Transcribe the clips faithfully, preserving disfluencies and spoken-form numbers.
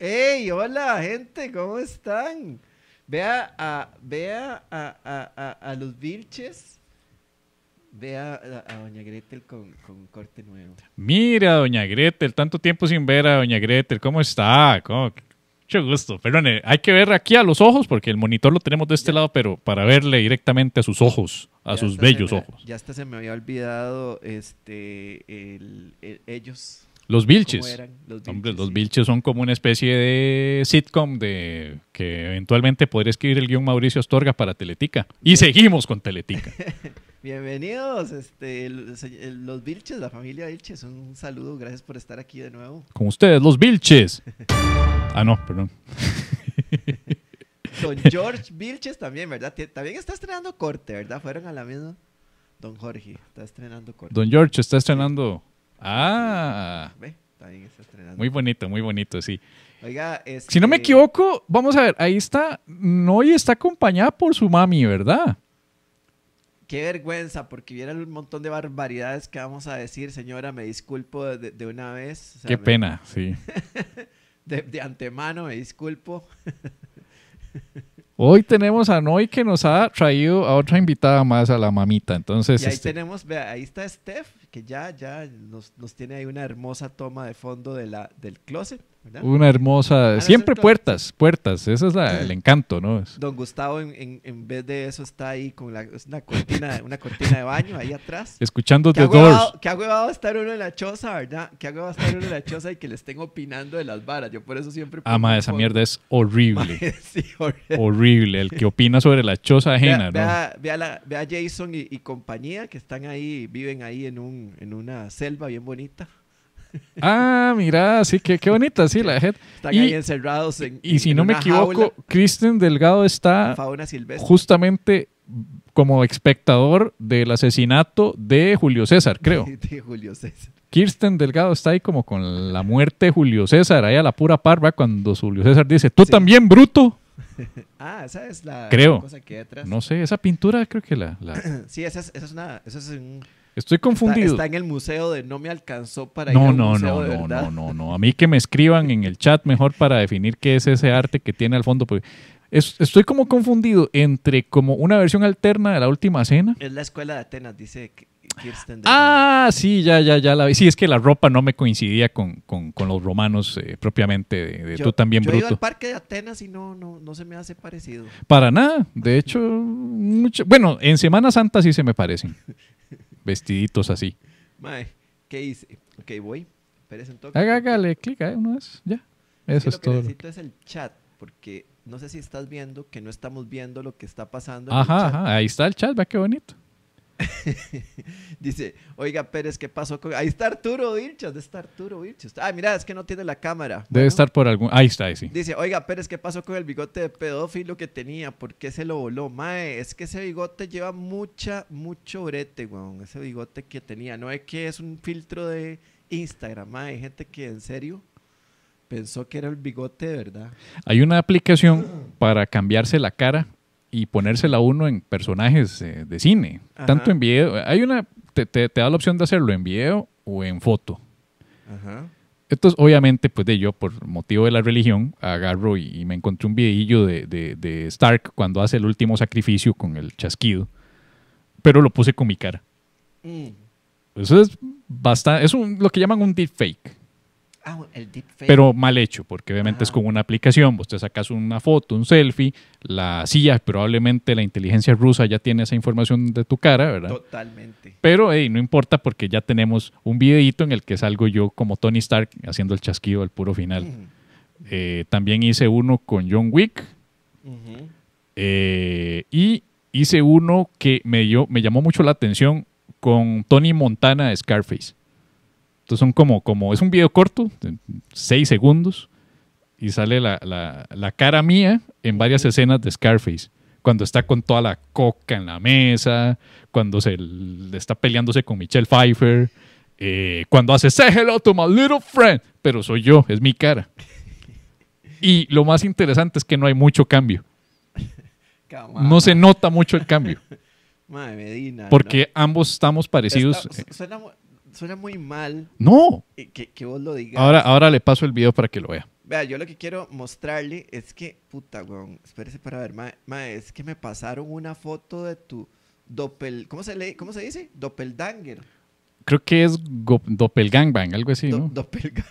¡Hey! ¡Hola, gente! ¿Cómo están? Vea a, vea a, a, a, a los Vilches. Vea a, a Doña Gretel con, con corte nuevo. Mira, Doña Gretel, tanto tiempo sin ver a Doña Gretel. ¿Cómo está? ¿Cómo? Mucho gusto. Perdón, hay que ver aquí a los ojos porque el monitor lo tenemos de este ya. lado, pero para verle directamente a sus ojos, a ya sus bellos me, ojos. Ya hasta se me había olvidado este el, el, ellos. Los Vilches. Los Vilches, Hombre, los sí. Vilches son como una especie de sitcom de que eventualmente podría escribir el guión Mauricio Astorga para Teletica. Y bien. Seguimos con Teletica. Bienvenidos, este, el, el, los Vilches, la familia Vilches. Un saludo, gracias por estar aquí de nuevo. Con ustedes, los Vilches. Ah, no, perdón. Don George Vilches también, ¿verdad? También está estrenando corte, ¿verdad? Fueron a la misma. Don Jorge está estrenando corte. Don George está estrenando... Ah. ¿Ve? También está estrenando. Muy bonito, muy bonito, sí. Oiga, este... si no me equivoco, vamos a ver, ahí está... Noy está acompañada por su mami, ¿verdad? Qué vergüenza, porque vieran un montón de barbaridades que vamos a decir, señora, me disculpo de, de una vez. O sea, Qué me... pena, sí. De, de antemano, me disculpo. Hoy tenemos a Noy que nos ha traído a otra invitada más, a la mamita. Entonces, y ahí este... tenemos, vea, ahí está Steph, que ya, ya nos, nos tiene ahí una hermosa toma de fondo de la, del closet, ¿verdad? Una hermosa, ah, siempre no puertas, puertas, ese es la, el encanto, ¿no? Don Gustavo en, en, en vez de eso está ahí con la, una, cortina, una cortina de baño ahí atrás. Escuchando The Doors. Que ha huevado estar uno en la choza, ¿verdad? Que ha huevado estar uno en la choza y que le estén opinando de las varas, yo por eso siempre... Ah, ma, esa mierda es horrible. Ma, sí, horrible. Horrible, el que opina sobre la choza ajena, vea, ¿no? Vea, vea, la, vea Jason y, y compañía que están ahí, viven ahí en un... en una selva bien bonita. Ah, mira, sí, qué, qué bonita, sí, la gente. Están y, ahí encerrados en Y si en no me equivoco, Kristen Delgado está fauna silvestre. Justamente como espectador del asesinato de Julio César, creo. De Julio César. Kristen Delgado está ahí como con la muerte de Julio César, ahí a la pura parva cuando Julio César dice, tú sí. también, bruto. Ah, esa es la creo. cosa que hay atrás. No sé, esa pintura creo que la... la... Sí, esa es, esa es una... Esa es un... Estoy confundido. Está, está en el museo de no me alcanzó para no, ir al no, museo no, de no, verdad. No, no, no, no. A mí que me escriban en el chat mejor para definir qué es ese arte que tiene al fondo. Porque es, estoy como confundido entre como una versión alterna de La Última Cena. Es la escuela de Atenas, dice Kirsten. Ah, sí, ya, ya, ya la vi. Sí, es que la ropa no me coincidía con, con, con los romanos eh, propiamente de, de yo, tú también, yo bruto. Yo he ido al parque de Atenas y no, no, no se me hace parecido. Para nada. De hecho, mucho, bueno, en Semana Santa sí se me parecen. Vestiditos así. Mae, ¿qué hice? Ok, voy. Hágale clic, ¿eh? Una vez, ya. Eso sí, es lo que todo. Necesito lo que... es el chat, porque no sé si estás viendo que no estamos viendo lo que está pasando. Ajá, en el chat. Ajá, ahí está el chat, vea qué bonito. Dice, oiga Pérez, ¿qué pasó con...? Ahí está Arturo Vilches, debe estar Arturo Vilches. Ah, mira, es que no tiene la cámara. Debe bueno, estar por algún... Ahí está, ahí sí. Dice, oiga Pérez, ¿qué pasó con el bigote de pedófilo que tenía? ¿Por qué se lo voló? Mae, es que ese bigote lleva mucha, mucho brete, weón. Ese bigote que tenía, no es que es un filtro de Instagram, mae. Hay gente que en serio pensó que era el bigote de verdad. Hay una aplicación mm. para cambiarse la cara y ponérsela uno en personajes eh, de cine. Ajá. Tanto en video. Hay una... Te, te, te da la opción de hacerlo en video o en foto. Ajá. Entonces, obviamente, pues de yo, por motivo de la religión, agarro y, y me encontré un videillo de, de, de Stark cuando hace el último sacrificio con el chasquido. Pero lo puse con mi cara. Mm. Eso es bastante... Es un, lo que llaman un deepfake. Ah, el deepfake. Pero mal hecho, porque obviamente Ajá. es con una aplicación. Vos te sacas una foto, un selfie, la C I A, probablemente la inteligencia rusa ya tiene esa información de tu cara, ¿verdad? Totalmente. Pero hey, no importa porque ya tenemos un videito en el que salgo yo como Tony Stark haciendo el chasquido al puro final. Uh-huh. eh, también hice uno con John Wick. Uh-huh. eh, y hice uno que me, dio, me llamó mucho la atención con Tony Montana de Scarface. Entonces son como, como, es un video corto, seis segundos, y sale la, la, la cara mía en varias escenas de Scarface. Cuando está con toda la coca en la mesa, cuando se está peleándose con Michelle Pfeiffer, eh, cuando hace "Say hello to my little friend", pero soy yo, es mi cara. Y lo más interesante es que no hay mucho cambio. No se nota mucho el cambio. Madre Medina, porque no. ambos estamos parecidos. Está, suena... Suena muy mal. No. Que, que vos lo digas. Ahora, ahora le paso el video para que lo vea. Vea, yo lo que quiero mostrarle es que, puta, weón, espérese para ver, ma, ma, es que me pasaron una foto de tu doppel... ¿Cómo se lee? ¿Cómo se dice? Doppelgänger. Creo que es go, doppelgangbang, algo así, do, ¿no? Doppelgangbang.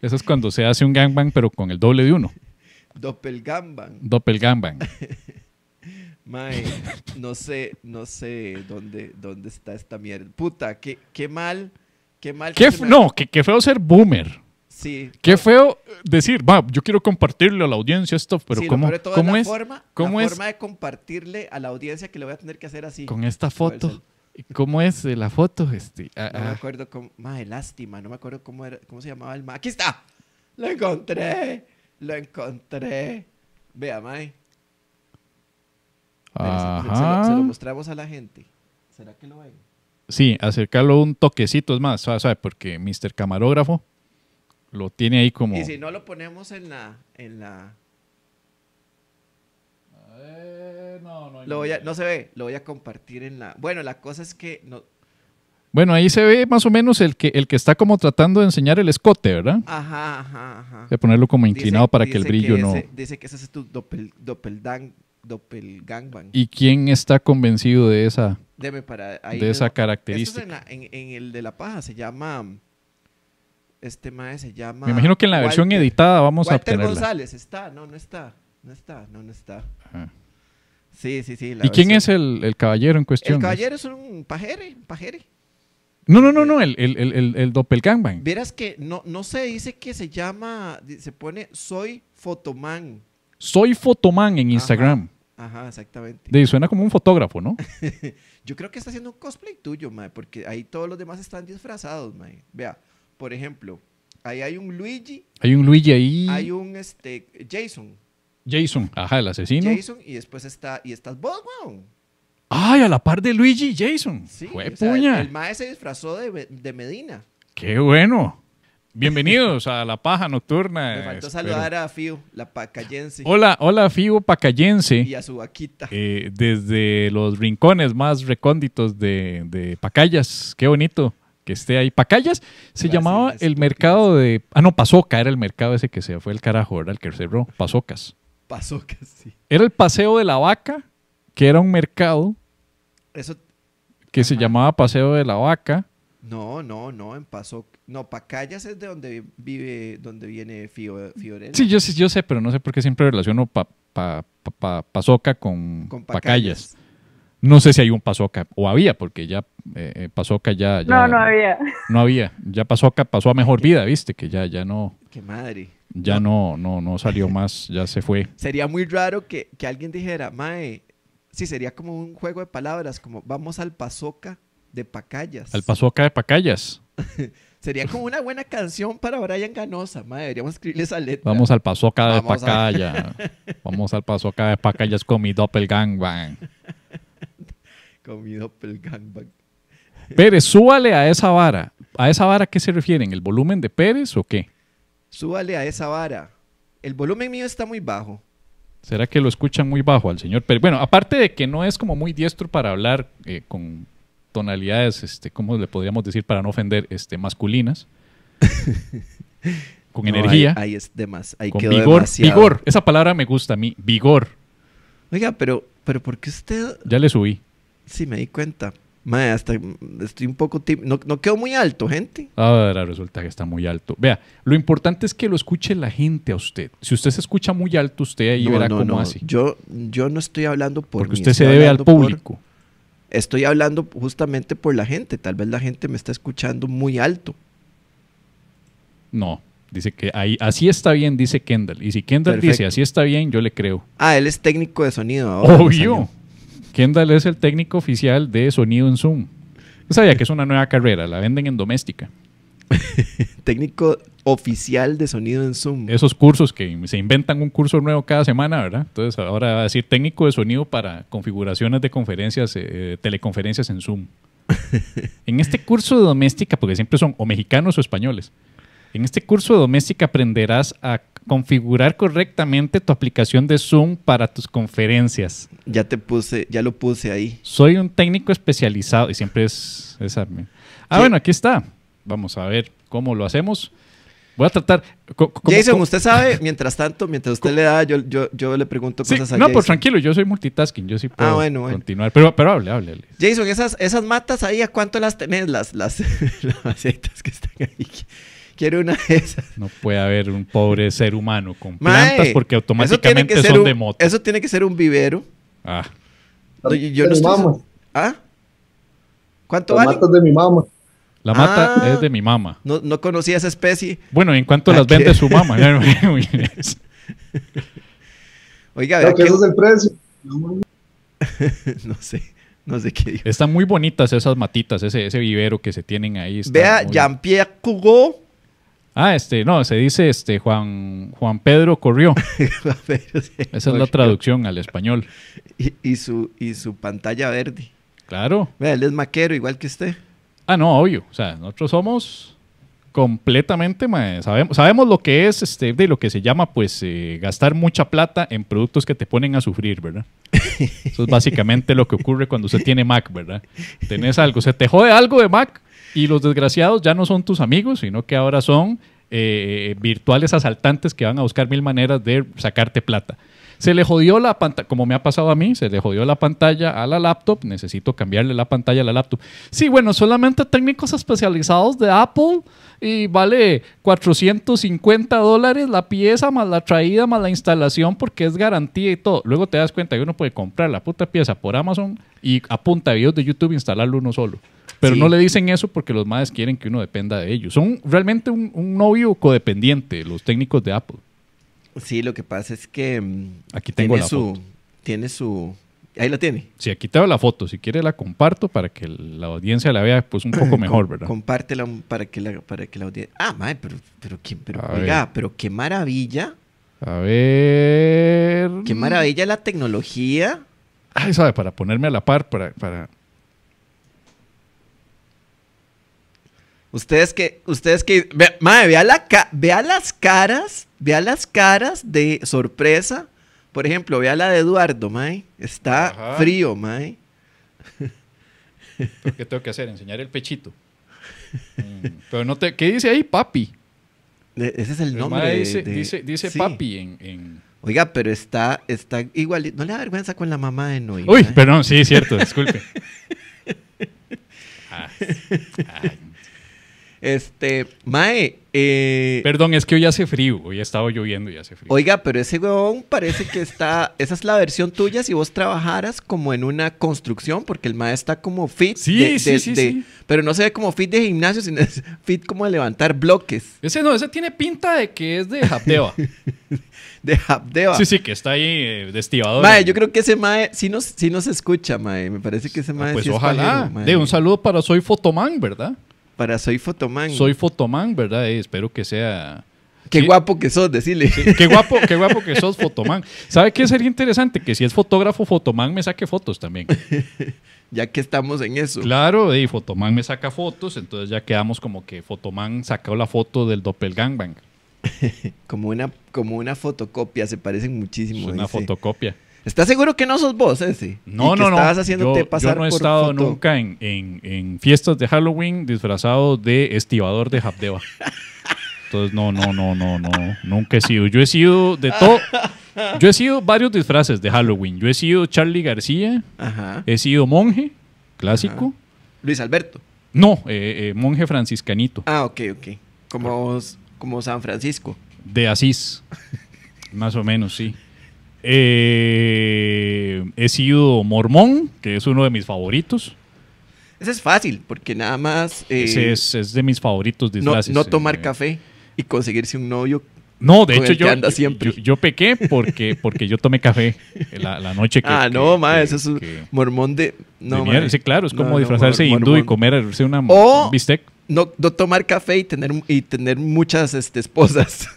Eso es cuando se hace un gangbang, pero con el doble de uno. Doppelgangbang. Doppelgangbang. Mae, no sé, no sé dónde, dónde está esta mierda. Puta, qué, qué mal, qué mal. Qué, que no, qué, qué feo ser boomer. Sí. Qué feo decir, va, yo quiero compartirle a la audiencia esto, pero sí, ¿cómo, todo ¿cómo es, es? La forma, ¿cómo la es? forma de compartirle a la audiencia que le voy a tener que hacer así. Con esta foto. ¿Cómo es la foto? Este? Ah, no ah. me acuerdo cómo, madre, lástima, no me acuerdo cómo, era, cómo se llamaba el ma. ¡Aquí está! ¡Lo encontré! ¡Lo encontré! Vea, mae. Ajá. Se, se, lo, se lo mostramos a la gente. ¿Será que lo ven? Sí, acercarlo un toquecito, es más, ¿sabes? Porque mister Camarógrafo lo tiene ahí como... Y si no lo ponemos en la... En la... A ver, no, no, hay lo voy a, no se ve, lo voy a compartir en la... Bueno, la cosa es que... No... Bueno, ahí se ve más o menos el que, el que está como tratando de enseñar el escote, ¿verdad? Ajá, ajá, ajá. De ponerlo como inclinado dice, para que el brillo que ese, no... Dice que ese es tu doppel, doppelgang, doppelgangbang. ¿Y quién está convencido de esa, Deme para ahí de esa lo... característica? Es en, la, en, en el de La Paja se llama... Este mae se llama... Me imagino que en la Walter, versión editada vamos Walter a obtenerla. Walter González, ¿está? No, no está. No está, no, no está. Ajá. Sí, sí, sí. La ¿Y versión. quién es el, el caballero en cuestión? El caballero es un pajere, pajere. No, no, no, no, el, el, el, el, el doppelgangbang. Verás que no, no se dice que se llama, se pone Soy Fotomán. Soy Fotomán en Instagram. Ajá, ajá, exactamente. De, suena como un fotógrafo, ¿no? Yo creo que está haciendo un cosplay tuyo, mae, porque ahí todos los demás están disfrazados, mae. Vea. Por ejemplo, ahí hay un Luigi. Hay un Luigi ahí. Hay un este, Jason. Jason, ajá, el asesino. Jason, y después está, y estás vos, weón. Ay, a la par de Luigi, Jason. Sí, Jue o sea, puña. El, el mae se disfrazó de, de Medina. Qué bueno. Bienvenidos a La Paja Nocturna. Me faltó espero. saludar a Fío, la pacayense. Hola, hola Fío pacayense. Y a su vaquita. Eh, desde los rincones más recónditos de, de Pacayas. Qué bonito que esté ahí. Pacayas se Gracias, llamaba el estúpidas. mercado de... Ah, no, Pasoca era el mercado ese que se fue el carajo, era el que cerró. Pasocas. Pasocas, sí. Era el Paseo de la Vaca, que era un mercado Eso... que Ajá. se llamaba Paseo de la Vaca. No, no, no, en Pasoca. No, Pacayas es de donde vive, donde viene Fio, Fiorella. Sí, yo, yo sé, pero no sé por qué siempre relaciono pa, pa, pa, pa, Pasoca con, con Pacayas. Pacayas. No sé si hay un Pasoca, o había, porque ya eh, Pasoca ya, ya... No, no había. No había. Ya Pasoca pasó a mejor vida, ¿viste? Que ya, ya no... ¡Qué madre! Ya no, no, no, no salió más, ya se fue. Sería muy raro que, que alguien dijera, mae, sí, sería como un juego de palabras, como vamos al Pasoca de Pacayas. Al Pasoca de Pacayas. Sería como una buena canción para Brian Ganosa, mae, deberíamos escribirle esa letra. Vamos al Pasoca de vamos Pacayas. A... vamos al Pasoca de Pacayas con mi doppelgangbang. Comido pel gangbang. Pérez, súbale a esa vara. ¿A esa vara qué se refieren? ¿El volumen de Pérez o qué? Súbale a esa vara. El volumen mío está muy bajo. ¿Será que lo escuchan muy bajo al señor Pérez? Bueno, aparte de que no es como muy diestro para hablar eh, con tonalidades, este, ¿cómo le podríamos decir para no ofender? Este, masculinas. Con no, energía. Ahí, ahí es de más. Ahí con quedó vigor. Demasiado. Vigor. Esa palabra me gusta a mí. Vigor. Oiga, pero, pero ¿por qué usted...? Ya le subí. Sí, me di cuenta. Mae, hasta estoy un poco... Tib... No, no quedo muy alto, gente. Ahora resulta que está muy alto. Vea, lo importante es que lo escuche la gente a usted. Si usted se escucha muy alto, usted ahí no, verá no, cómo no. hace. Yo, yo no estoy hablando por Porque mí. usted estoy se debe al público. Por... Estoy hablando justamente por la gente. Tal vez la gente me está escuchando muy alto. No. Dice que ahí, así está bien, dice Kendall. Y si Kendall Perfecto. dice así está bien, yo le creo. Ah, él es técnico de sonido ahora. Obvio. Kendall es el técnico oficial de sonido en Zoom. Yo sabía que es una nueva carrera, la venden en Domestika. Técnico oficial de sonido en Zoom. Esos cursos que se inventan un curso nuevo cada semana, ¿verdad? Entonces ahora va a decir técnico de sonido para configuraciones de conferencias, eh, teleconferencias en Zoom. En este curso de Domestika, porque siempre son o mexicanos o españoles, en este curso de Domestika aprenderás a configurar correctamente tu aplicación de Zoom para tus conferencias. Ya te puse, ya lo puse ahí. Soy un técnico especializado y siempre es... es ah, ¿Qué? Bueno, aquí está. Vamos a ver cómo lo hacemos. Voy a tratar... ¿cómo, Jason, cómo? Usted sabe, mientras tanto, mientras usted ¿cómo? Le da, yo, yo, yo le pregunto cosas sí, a no, Jason. No, pues tranquilo, yo soy multitasking, yo sí puedo ah, bueno, bueno. continuar. Pero, pero hable, hable, hable. Jason, esas, esas matas ahí, ¿a cuánto las tenés? Las, las, las macetas que están ahí. Quiero una de esas. No puede haber un pobre ser humano con plantas Mae, porque automáticamente son un, de moto. Eso tiene que ser un vivero. Ah. No, yo, yo no estoy... mamá. ¿Ah? ¿Cuánto las vale? Matas de mi mamá. La mata ah, es de mi mamá. No, no conocía esa especie. Bueno, ¿en cuánto las qué? Vende su mamá? Oiga, ¿qué es el precio? No sé, no sé qué digo. Están muy bonitas esas matitas, ese, ese vivero que se tienen ahí. Vea, muy... Jean-Pierre Cougo. Ah, este, no, se dice este Juan, Juan Pedro Corrió. Juan Pedro, sí, esa es la traducción al español. Y, y, su, y su pantalla verde. Claro. Vea, él es maquero igual que usted. Ah, no, obvio. O sea, nosotros somos completamente, mae, sabemos, sabemos lo que es, este, de lo que se llama, pues, eh, gastar mucha plata en productos que te ponen a sufrir, ¿verdad? Eso es básicamente lo que ocurre cuando usted tiene Mac, ¿verdad? Tenés algo, se te jode algo de Mac y los desgraciados ya no son tus amigos, sino que ahora son eh, virtuales asaltantes que van a buscar mil maneras de sacarte plata. Se le jodió la pantalla, como me ha pasado a mí, se le jodió la pantalla a la laptop. Necesito cambiarle la pantalla a la laptop. Sí, bueno, solamente técnicos especializados de Apple y vale cuatrocientos cincuenta dólares la pieza más la traída más la instalación porque es garantía y todo. Luego te das cuenta que uno puede comprar la puta pieza por Amazon y a punta de videos de YouTube instalarlo uno solo. Pero sí. No le dicen eso porque los madres quieren que uno dependa de ellos. Son realmente un, un novio codependiente los técnicos de Apple. Sí, lo que pasa es que aquí tengo tiene la su, foto. Tiene su... Ahí la tiene. Sí, aquí tengo la foto. Si quiere la comparto para que la audiencia la vea pues un poco mejor, ¿verdad? Compártela para que la, para que la audiencia... Ah, madre, pero, pero, pero, pero oiga, ver. Pero qué maravilla. A ver... Qué maravilla la tecnología. Ay, sabe, para ponerme a la par, para... para... Ustedes que, ustedes que, ve, madre, vea, la ca, vea las caras, vea las caras de sorpresa. Por ejemplo, vea la de Eduardo, mae. Está ajá. Frío, mae. ¿Qué tengo que hacer? Enseñar el pechito. Mm, pero no te, ¿qué dice ahí, papi? De, ese es el pero nombre. De, dice de, dice, dice sí. Papi en, en... Oiga, pero está, está igual. ¿No le da vergüenza con la mamá de Noé? Uy, mae. Perdón, sí, cierto, disculpe. Ah, ay. Este, mae, eh, perdón, es que hoy hace frío, hoy ha estado lloviendo y hace frío. Oiga, pero ese huevón parece que está, esa es la versión tuya si vos trabajaras como en una construcción, porque el mae está como fit. Sí, de, sí, de, sí, de, sí. Pero no se ve como fit de gimnasio, sino es fit como de levantar bloques. Ese no, ese tiene pinta de que es de Japdeva. De Japdeva. Sí, sí, que está ahí eh, de estibador. Mae, yo creo que ese mae sí nos, sí nos escucha, mae, me parece que ese mae ah, pues sí ojalá, es de un saludo para Soy Fotomán, ¿verdad? Para Soy Fotomán. Soy Fotomán, ¿verdad? Eh, espero que sea... Qué sí. Guapo que sos, decile. Sí, qué guapo, qué guapo que sos, Fotomán. ¿Sabe qué sería interesante? Que si es fotógrafo, Fotomán me saque fotos también. Ya que estamos en eso. Claro, y eh, Fotomán me saca fotos, entonces ya quedamos como que Fotomán sacó la foto del Doppelgänger. como, una, como una fotocopia, se parecen muchísimo. Es una dice. Fotocopia. ¿Estás seguro que no sos vos ese? No, no, no. Estabas haciéndote yo, pasar yo no he por estado foto. Nunca en, en, en fiestas de Halloween disfrazado de estibador de Japdeva. Entonces, no, no, no, no, no. Nunca he sido. Yo he sido de todo. Yo he sido varios disfraces de Halloween. Yo he sido Charlie García. Ajá. He sido monje, clásico. Ajá. Luis Alberto. No, eh, eh, monje franciscanito. Ah, ok, ok. Como, como San Francisco. De Asís. Más o menos, sí. Eh, he sido mormón, que es uno de mis favoritos. Ese es fácil, porque nada más... Eh, Ese es, es de mis favoritos disfraces. No, no tomar eh, café y conseguirse un novio. No, de hecho yo, anda yo, yo, yo pequé porque, porque yo tomé café la, la noche que... Ah, que, no, ma, eso es un mormón de... No, de sí, claro, es como no, disfrazarse no, mor, hindú mormón. Y comerse una o, un bistec. No, no tomar café y tener, y tener muchas este, esposas.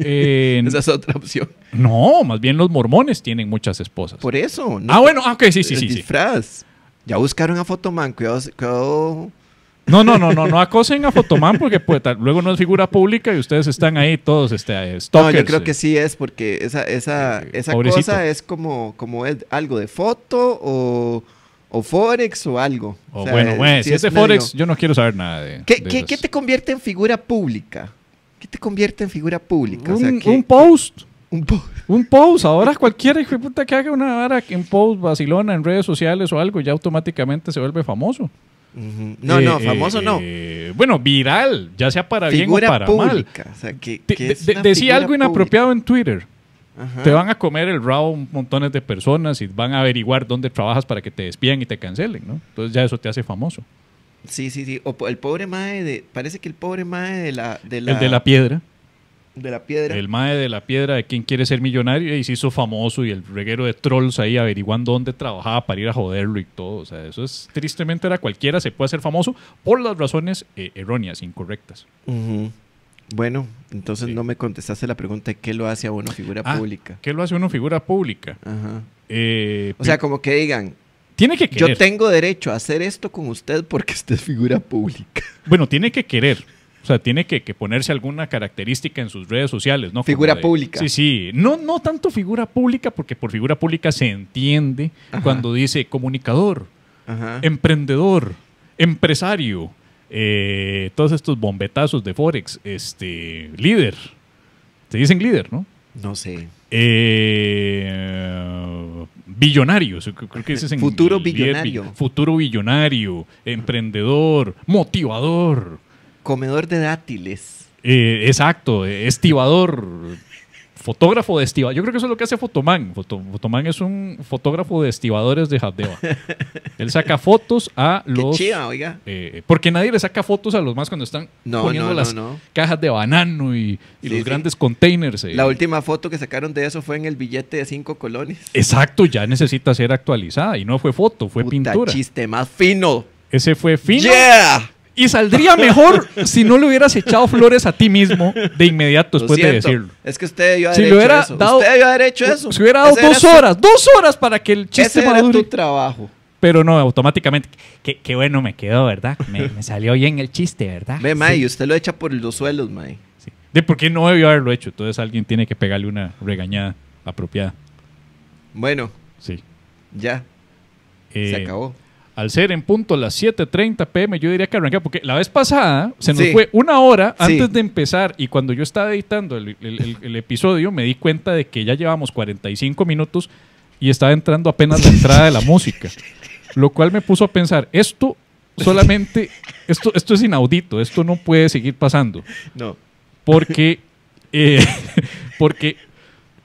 Eh, Esa es otra opción. No, más bien los mormones tienen muchas esposas. Por eso. No, ah, bueno, ok, sí, sí, sí. Disfraz. Sí. Ya buscaron a Fotomán, cuidado, cuidado. No, no, no, no, no acosen a Fotomán porque pues, luego no es figura pública y ustedes están ahí todos este, stalkers. No, yo creo que sí es porque esa, esa, eh, esa cosa es como, como es algo de foto o... O Forex o algo. Oh, o sea, bueno, bueno, si es de Forex, medio... yo no quiero saber nada de... ¿Qué, de ¿qué, ¿qué te convierte en figura pública? ¿Qué te convierte en figura pública? Un, o sea, que, un post. Un, po un post. Ahora cualquiera hijo de puta que haga una vara en post, vacilona, en redes sociales o algo, ya automáticamente se vuelve famoso. Uh-huh. No, eh, no, famoso eh, no. Eh, bueno, viral, ya sea para figura bien o para pública, mal. O sea, que, que de, de, decía algo pública. Inapropiado en Twitter. Ajá. Te van a comer el rabo montones de personas y van a averiguar dónde trabajas para que te despidan y te cancelen, ¿no? Entonces ya eso te hace famoso. Sí, sí, sí. O el pobre mae de... Parece que el pobre mae de la, de la... El de la piedra. De la piedra. El mae de la piedra de quien quiere ser millonario y se hizo famoso y el reguero de trolls ahí averiguando dónde trabajaba para ir a joderlo y todo. O sea, eso es... Tristemente era cualquiera se puede hacer famoso por las razones eh, erróneas, incorrectas. Uh-huh. Bueno, entonces sí. No me contestaste la pregunta de qué lo hace a uno figura ah, pública. ¿Qué lo hace a uno figura pública? Ajá. Eh, o sea, como que digan... Tiene que querer. Yo tengo derecho a hacer esto con usted porque usted es figura pública. Bueno, tiene que querer. O sea, tiene que, que ponerse alguna característica en sus redes sociales, ¿no? Figura de, pública. Sí, sí. No, no tanto figura pública, porque por figura pública se entiende. Ajá. Cuando dice comunicador, ajá, emprendedor, empresario, eh, todos estos bombetazos de Forex, este, líder. Se dicen líder, ¿no? No sé. Eh... Billonarios, creo que ese es en futuro billonario. Bi futuro billonario, emprendedor, motivador. Comedor de dátiles. Eh, exacto, estibador, fotógrafo de estibador. Yo creo que eso es lo que hace Fotomán. Foto Fotomán es un fotógrafo de estibadores de Japdeva. Él saca fotos a los... Qué chida, oiga. Eh, porque nadie le saca fotos a los más cuando están no, poniendo no, las no, no. cajas de banano y, y sí, los sí. grandes containers. Eh. La última foto que sacaron de eso fue en el billete de cinco colones. Exacto, ya necesita ser actualizada. Y no fue foto, fue Puta pintura. Chiste más fino. Ese fue fino. Yeah. Y saldría mejor si no le hubieras echado flores a ti mismo de inmediato después de decirlo. Es que usted debió haber, si hecho, eso. Dado, usted debió haber hecho eso. Si hubiera dado Ese dos horas, su... dos horas para que el chiste madure. Ese era tu trabajo. Pero no, automáticamente. Qué, qué bueno me quedó, ¿verdad? Me, me salió bien el chiste, ¿verdad? Ve, mae, sí. usted lo echa por los suelos, mae. Sí. ¿De por qué no debió haberlo hecho? Entonces alguien tiene que pegarle una regañada apropiada. Bueno. Sí. Ya. Eh, Se acabó. Al ser en punto las siete treinta p m, yo diría que arranca, porque la vez pasada se nos sí. fue una hora antes sí. de empezar, y cuando yo estaba editando el, el, el, el episodio me di cuenta de que ya llevamos cuarenta y cinco minutos y estaba entrando apenas la entrada de la música, lo cual me puso a pensar, esto solamente, esto, esto es inaudito, esto no puede seguir pasando. No. Porque, eh, porque,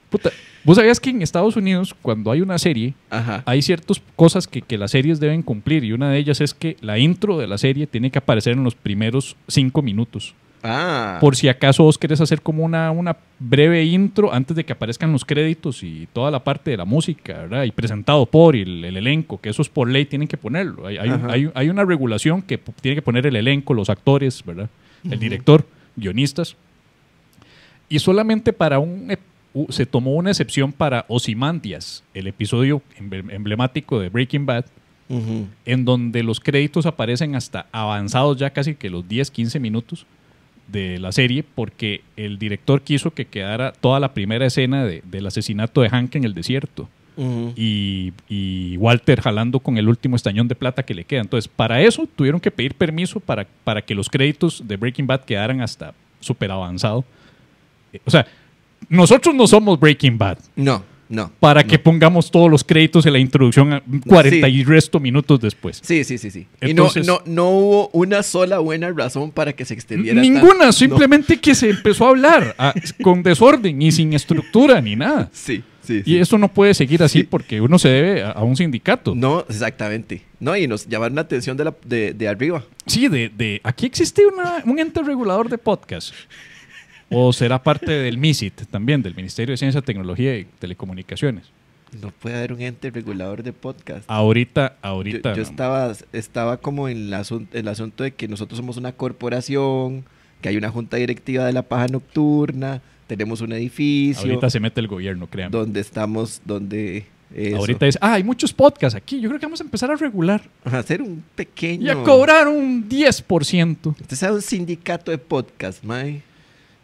puta... ¿Vos sabías que en Estados Unidos, cuando hay una serie, ajá, hay ciertas cosas que, que las series deben cumplir? Y una de ellas es que la intro de la serie tiene que aparecer en los primeros cinco minutos. Ah. Por si acaso vos querés hacer como una, una breve intro antes de que aparezcan los créditos y toda la parte de la música, ¿verdad? Y presentado por el, el elenco, que eso es por ley, tienen que ponerlo. Hay, hay, un, hay, hay una regulación que tiene que poner el elenco, los actores, ¿verdad? El director, guionistas. Y solamente para un episodio Uh, se tomó una excepción para Ozymandias, el episodio emblemático de Breaking Bad, uh-huh, en donde los créditos aparecen hasta avanzados ya casi que los diez, quince minutos de la serie, porque el director quiso que quedara toda la primera escena de, del asesinato de Hank en el desierto, uh-huh, y, y Walter jalando con el último estañón de plata que le queda. Entonces, para eso tuvieron que pedir permiso para, para que los créditos de Breaking Bad quedaran hasta súper avanzado. O sea, nosotros no somos Breaking Bad. No, no. Para no. que pongamos todos los créditos en la introducción cuarenta sí. y resto minutos después. Sí, sí, sí, sí. Entonces, y no, no, no hubo una sola buena razón para que se extendiera. Ninguna, tan, simplemente no. que se empezó a hablar a, con desorden y sin estructura ni nada. Sí, sí. Y sí. eso no puede seguir así sí. porque uno se debe a, a un sindicato. No, exactamente. No, y nos llamaron la atención de, la, de, de arriba. Sí, de, de aquí existe una, un ente regulador de podcast. ¿O será parte del MISIT también, del Ministerio de Ciencia, Tecnología y Telecomunicaciones? No puede haber un ente regulador de podcast. Ahorita, ahorita. Yo, yo no. estaba, estaba como en el, asunto, el asunto de que nosotros somos una corporación, que hay una junta directiva de La Paja Nocturna, tenemos un edificio. Ahorita se mete el gobierno, créanme. Donde estamos, donde... Eso. Ahorita es, ah, hay muchos podcasts aquí. Yo creo que vamos a empezar a regular. A hacer un pequeño... Y a cobrar un diez por ciento. Este es un sindicato de podcast, mae.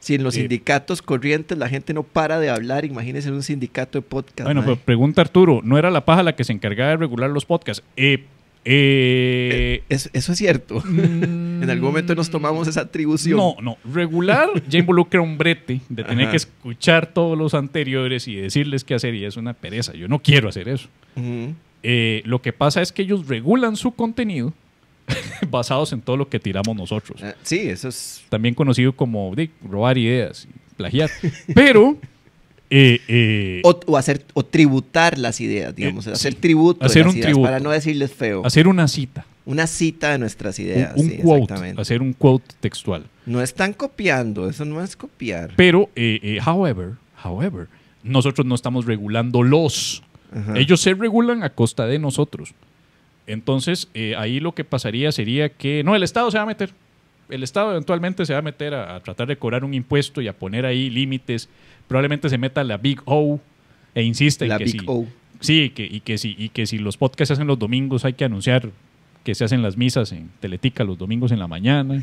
Si en los eh, sindicatos corrientes la gente no para de hablar, imagínense un sindicato de podcast. Bueno, mae. Pero pregunta Arturo, ¿no era La Paja la que se encargaba de regular los podcasts? Eh, Eh, eso, eso es cierto. Mm, en algún momento nos tomamos esa atribución. No, no. Regular ya involucra un brete de tener Ajá. que escuchar todos los anteriores y decirles qué hacer, y es una pereza. Yo no quiero hacer eso. Uh-huh. eh, lo que pasa es que ellos regulan su contenido basados en todo lo que tiramos nosotros. Uh, sí, eso es... También conocido como de, robar ideas, plagiar. Pero... Eh, eh, o, o hacer o tributar las ideas, digamos, eh, hacer sí, tributo hacer de las un ideas, tributo, para no decirles feo. Hacer una cita. Una cita de nuestras ideas. Un, un sí, quote, exactamente. Hacer un quote textual. No están copiando, eso no es copiar. Pero, eh, eh, however, however, nosotros no estamos regulándolos. Ajá. Ellos se regulan a costa de nosotros. Entonces, eh, ahí lo que pasaría sería que, no, el Estado se va a meter. El Estado eventualmente se va a meter a, a tratar de cobrar un impuesto y a poner ahí límites. Probablemente se meta la Big O e insista en que sí. La Big O. Sí, que, y, que si, y que si los podcasts se hacen los domingos, hay que anunciar que se hacen las misas en Teletica los domingos en la mañana.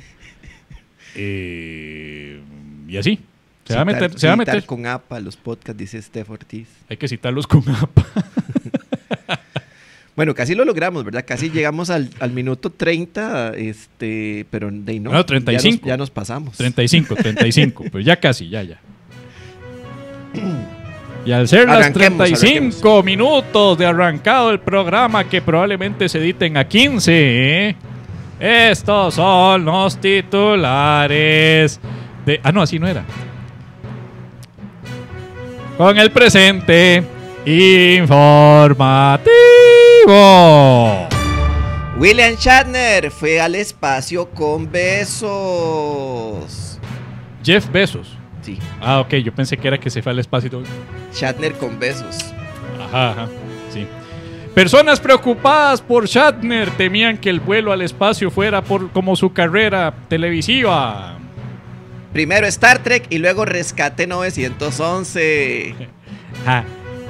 Eh, y así. Se citar, va a meter. Se va a meter. Citar con A P A los podcasts, dice Steph Ortiz. Hay que citarlos con A P A. Bueno, casi lo logramos, ¿verdad? Casi llegamos al, al minuto treinta, este, pero de ahí no. No, treinta y cinco. Ya nos, ya nos pasamos. treinta y cinco, treinta y cinco. Pues ya casi, ya, ya. Y al ser las treinta y cinco minutos de arrancado el programa, que probablemente se editen a quince, ¿eh? Estos son los titulares de... Ah, no, así no era. Con el presente informativo. William Shatner fue al espacio con Bezos. Jeff Bezos. Sí. Ah, ok, yo pensé que era que se fue al espacio y todo. Shatner con Bezos. Ajá, ajá, sí. Personas preocupadas por Shatner temían que el vuelo al espacio fuera por, como su carrera televisiva. Primero Star Trek y luego Rescate novecientos once. Ajá.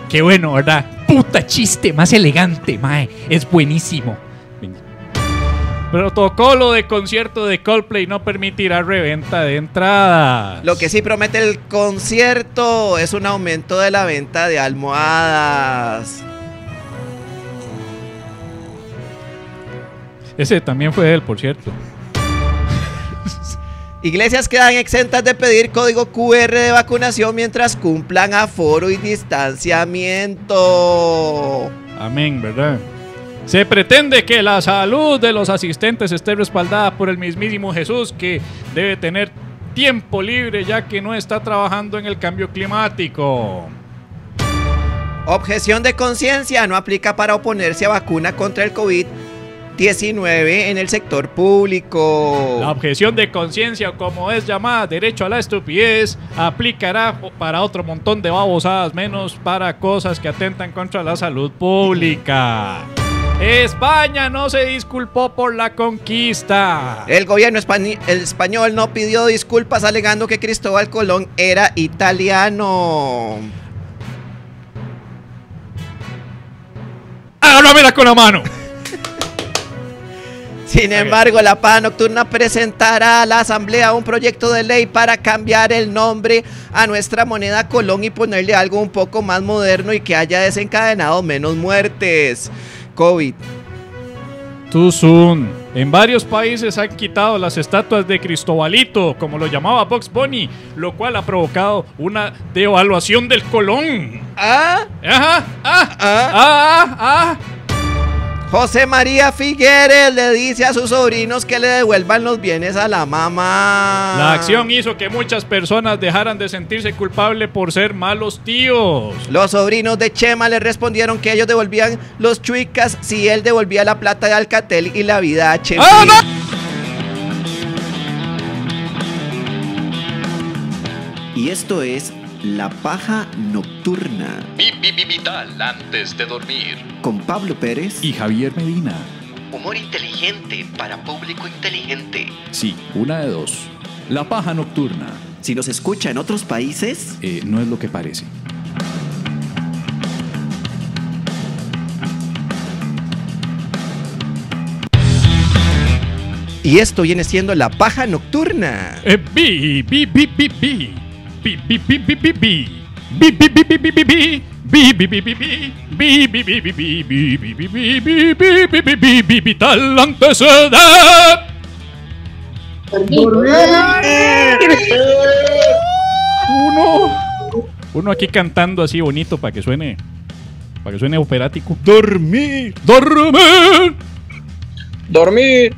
Qué bueno, ¿verdad? Puta chiste, más elegante, mae. Es buenísimo. Venga. Protocolo de concierto de Coldplay no permitirá reventa de entradas. Lo que sí promete el concierto es un aumento de la venta de almohadas. Ese también fue él, por cierto. Iglesias quedan exentas de pedir código Q R de vacunación mientras cumplan aforo y distanciamiento. Amén, ¿verdad? Se pretende que la salud de los asistentes esté respaldada por el mismísimo Jesús, que debe tener tiempo libre ya que no está trabajando en el cambio climático. Objeción de conciencia no aplica para oponerse a vacuna contra el COVID diecinueve en el sector público. La objeción de conciencia, como es llamada derecho a la estupidez, aplicará para otro montón de babosadas, menos para cosas que atentan contra la salud pública. España no se disculpó por la conquista. El gobierno españ- el español no pidió disculpas alegando que Cristóbal Colón era italiano. ¡Háganmela con la mano! Sin embargo, La Paja Nocturna presentará a la Asamblea un proyecto de ley para cambiar el nombre a nuestra moneda Colón y ponerle algo un poco más moderno y que haya desencadenado menos muertes. COVID. Too soon. En varios países han quitado las estatuas de Cristobalito, como lo llamaba Bugs Bunny, lo cual ha provocado una devaluación del Colón. ¿Ah? Ajá, ah, ah, ah, ah. José María Figueres le dice a sus sobrinos que le devuelvan los bienes a la mamá. La acción hizo que muchas personas dejaran de sentirse culpables por ser malos tíos. Los sobrinos de Chema le respondieron que ellos devolvían los chuicas si él devolvía la plata de Alcatel y la vida a Chema. ¡Ah, no! Y esto es La Paja Nocturna. Vital antes de dormir. Con Pablo Pérez y Javier Medina. Humor inteligente para público inteligente. Sí, una de dos. La Paja Nocturna. Si nos escucha en otros países, eh, no es lo que parece. Y esto viene siendo La Paja Nocturna. Eh, bi, bi, bi, bi, bi. Pi, pi, pi, pi, pi, pi. Vital antes de... Uno Uno aquí cantando así bonito para que suene, para que suene operático. Dormir, dormir, dormir.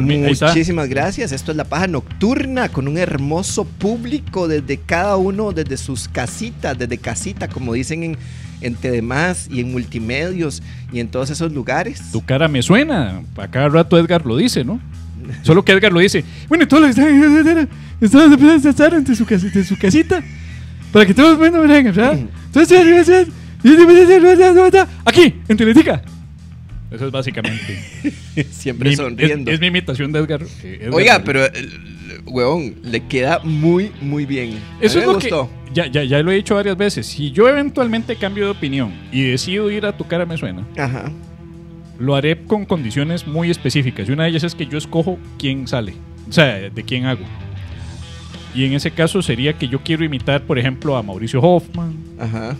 Muchísimas gracias. Esto es La Paja Nocturna con un hermoso público desde cada uno, desde sus casitas, desde casita, como dicen en, en Tedemás y en Multimedios y en todos esos lugares. Tu cara me suena. A cada rato Edgar lo dice, ¿no? Solo que Edgar lo dice. Bueno, todos están empezando a estar ante su casita, su casita, para que todos bueno vengan, ¿verdad? Entonces, aquí, en Teletica. Eso es básicamente. Siempre mi, sonriendo. Es, es mi imitación de Edgar. Eh, Edgar Oiga, Marín. Pero, huevón, le queda muy, muy bien. Eso es lo gustó. que... Ya, ya, ya lo he dicho varias veces. Si yo eventualmente cambio de opinión y decido ir a Tu Cara Me Suena, ajá, lo haré con condiciones muy específicas. Y una de ellas es que yo escojo quién sale, o sea, de quién hago. Y en ese caso sería que yo quiero imitar, por ejemplo, a Mauricio Hoffman. Ajá.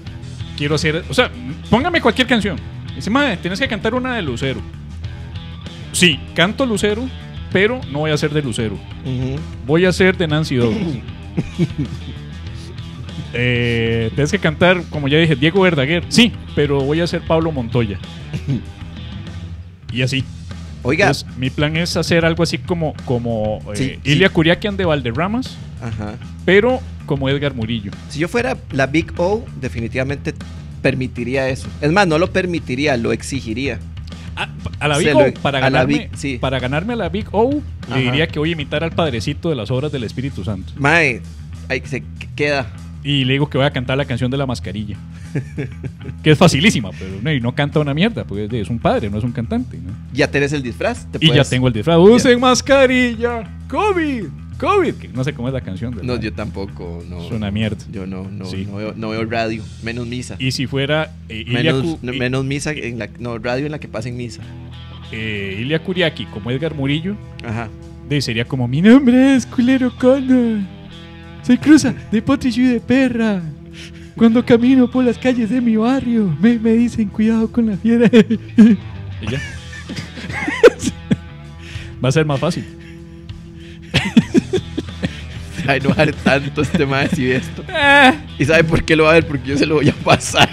Quiero hacer... O sea, póngame cualquier canción. Encima, tienes que cantar una de Lucero. Sí, canto Lucero, pero no voy a ser de Lucero. Uh-huh. Voy a ser de Nancy Douglas. eh, tienes que cantar, como ya dije, Diego Verdaguer. Sí, pero voy a ser Pablo Montoya. Y así. Oiga. Entonces, mi plan es hacer algo así como, como sí, eh, sí. Ilia Kuriakian de Valderramas. Ajá. Pero como Edgar Murillo. Si yo fuera la Big O, definitivamente permitiría eso. Es más, no lo permitiría, lo exigiría. A, a la Big O, para ganarme a la Big, sí. para ganarme a la Big O, ajá, le diría que voy a imitar al padrecito de las obras del Espíritu Santo. Mae, ahí se queda. Y le digo que voy a cantar la canción de La Mascarilla. Que es facilísima, pero no, y no canta una mierda, porque es un padre, no es un cantante, ¿no? Ya tenés el disfraz. ¿Te puedes... Y ya tengo el disfraz. Usen mascarilla. COVID. COVID. Que no sé cómo es la canción. ¿Verdad? No, yo tampoco. No, es una mierda. Yo no, no, sí. no, veo, no veo radio. Menos misa. Y si fuera... Eh, menos, Ilia, no, menos misa, en la, no, radio en la que pasen misa. Eh, Ilia Kuriaki, como Edgar Murillo. Ajá. De, sería como, mi nombre es Culero Connor. Se cruza de potrillo y de perra. Cuando camino por las calles de mi barrio, me, me dicen cuidado con la fiera. Y ya. Va a ser más fácil. Va a enojar tanto este mae si ve esto. ¿Y sabe por qué lo va a ver? Porque yo se lo voy a pasar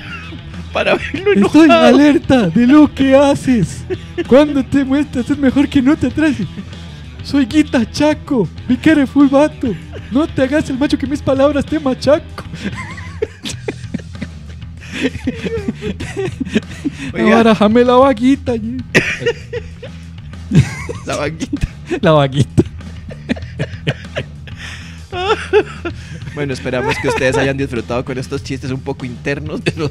para verlo enojado. Estoy alerta de lo que haces. Cuando te muestras es mejor que no te atrases. Soy Guita Chaco, mi careful vato. No te hagas el macho que mis palabras te machaco. Abarajame la vaguita. La vaguita. La vaguita. Bueno, esperamos que ustedes hayan disfrutado con estos chistes un poco internos de los...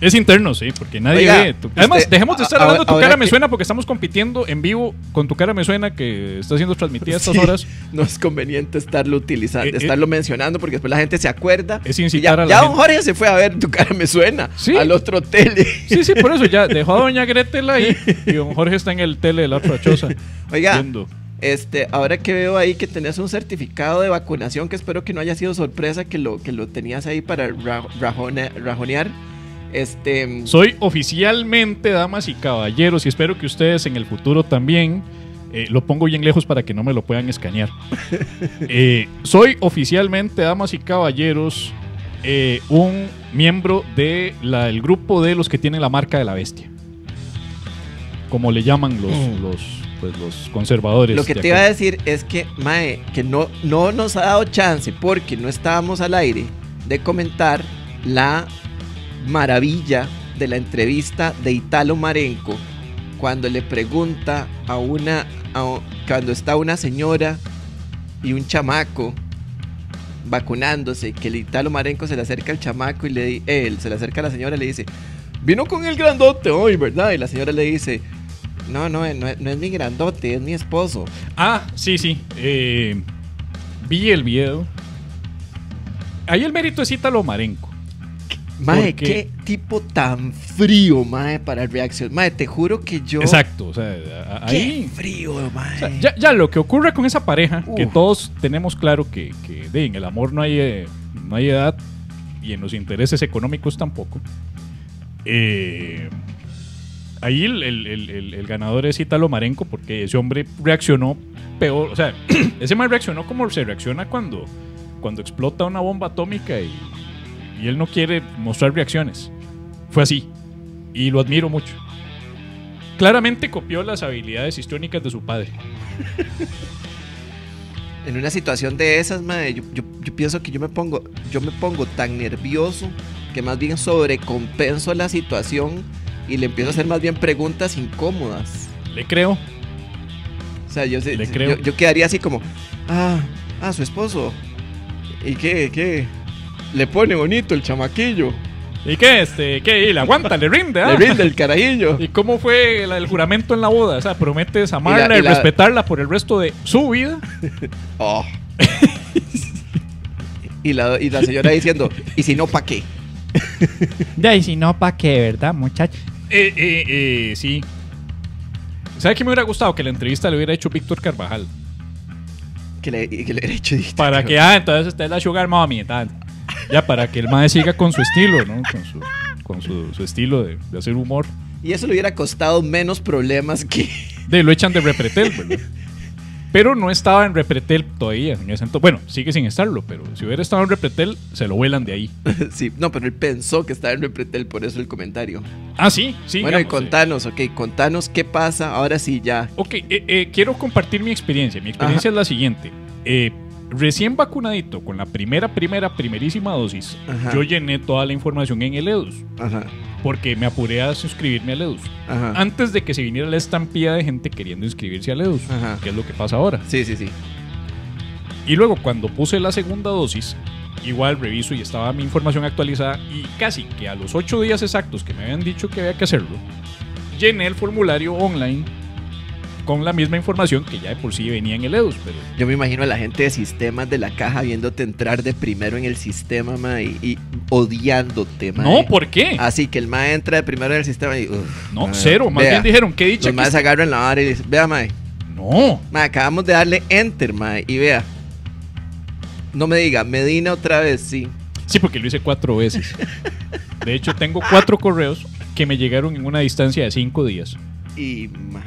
Es interno, sí, porque nadie Oiga, ve tu... Además, usted, dejemos de estar hablando de Tu Cara Me que... Suena, porque estamos compitiendo en vivo con Tu Cara Me Suena, que está siendo transmitida a estas sí, horas. No es conveniente estarlo utilizando, eh, estarlo eh, mencionando, porque después la gente se acuerda. Es incitar ya, a la ya gente. Don Jorge se fue a ver Tu Cara Me Suena, ¿sí? Al otro tele. Sí, sí, por eso ya dejó a doña Gretel ahí y don Jorge está en el tele de la otra choza. Oiga, viendo. Este, ahora que veo ahí que tenés un certificado de vacunación, que espero que no haya sido sorpresa que lo, que lo tenías ahí para ra- rajone- rajonear. Este... Soy oficialmente, damas y caballeros, y espero que ustedes en el futuro también, eh, lo pongo bien lejos para que no me lo puedan escanear. eh, soy oficialmente, damas y caballeros, eh, un miembro del de grupo de los que tienen la marca de la bestia, como le llaman los, mm. los, pues, los conservadores. Lo que te iba a decir es que, mae, que no, no nos ha dado chance, porque no estábamos al aire, de comentar la... maravilla de la entrevista de Italo Marenco cuando le pregunta a una a, cuando está una señora y un chamaco vacunándose, que el Italo Marenco se le acerca al chamaco y le él se le acerca a la señora y le dice, vino con el grandote hoy, ¿verdad? Y la señora le dice, no, no, no, no es mi grandote, es mi esposo. Ah, sí, sí, eh, vi el video. Ahí el mérito es Italo Marenco. Mae, qué tipo tan frío, mae, para reaccionar. Mae, te juro que yo... Exacto, o sea, ahí... Qué frío, mae. O sea, ya, ya lo que ocurre con esa pareja, Uf. que todos tenemos claro que, que de, en el amor no hay, eh, no hay edad, y y en los intereses económicos tampoco. Eh, ahí el, el, el, el ganador es Italo Marenco, porque ese hombre reaccionó peor. O sea, ese man reaccionó como se reacciona cuando, cuando explota una bomba atómica y, y él no quiere mostrar reacciones. Fue así. Y lo admiro mucho. Claramente copió las habilidades histriónicas de su padre. En una situación de esas, madre, yo, yo, yo pienso que yo me pongo, yo me pongo tan nervioso que más bien sobrecompenso la situación y le empiezo a hacer más bien preguntas incómodas. Le creo. O sea, yo, le yo, creo. yo, yo quedaría así como, ah, ah, su esposo. ¿Y qué, qué? Le pone bonito el chamaquillo. ¿Y qué? Este, ¿qué? Y le aguanta, le rinde, ¿ah? Le rinde el carajillo. ¿Y cómo fue el, el juramento en la boda? O sea, prometes amarla y, la, y, y la... respetarla por el resto de su vida. Oh. y, la, y la señora diciendo, ¿y si no, pa' qué? Ya, y si no, pa' qué, ¿verdad, muchacho? Eh, eh, eh, sí. ¿Sabes qué me hubiera gustado? Que la entrevista le hubiera hecho Víctor Carvajal. Que le, que le hubiera hecho... Para que, ah, entonces usted es la sugar mommy, tal. Ya, para que el mae siga con su estilo, ¿no? Con su, con su, su estilo de, de hacer humor. Y eso le hubiera costado menos problemas que... De lo echan de Repretel, ¿verdad? Pero no estaba en Repretel todavía. En ese entonces. Bueno, sigue sin estarlo, pero si hubiera estado en Repretel, se lo vuelan de ahí. Sí, no, pero él pensó que estaba en Repretel, por eso el comentario. Ah, sí, sí. Bueno, digamos, y contanos, eh. ok, contanos qué pasa, ahora sí ya. Ok, eh, eh, quiero compartir mi experiencia. Mi experiencia Ajá. es la siguiente. Eh... Recién vacunadito con la primera, primera, primerísima dosis, Ajá. yo llené toda la información en el EDUS. Ajá. Porque me apuré a suscribirme al EDUS. Ajá. Antes de que se viniera la estampida de gente queriendo inscribirse al EDUS, Ajá. que es lo que pasa ahora. Sí, sí, sí. Y luego, cuando puse la segunda dosis, igual reviso y estaba mi información actualizada. Y casi que a los ocho días exactos que me habían dicho que había que hacerlo, llené el formulario online con la misma información que ya de por sí venía en el EDUS. Pero... Yo me imagino a la gente de sistemas de la caja viéndote entrar de primero en el sistema, ma, y, y odiándote, ma. No, ¿por qué? Así que el ma entra de primero en el sistema y... Uf, no, ma, cero. Más vea, bien dijeron, ¿qué dicha? Los más se agarran la vara y dicen, vea, ma. No. Ma, acabamos de darle enter, ma, y vea. No me diga, Medina otra vez, sí. Sí, porque lo hice cuatro veces. De hecho, tengo cuatro correos que me llegaron en una distancia de cinco días. Y, ma...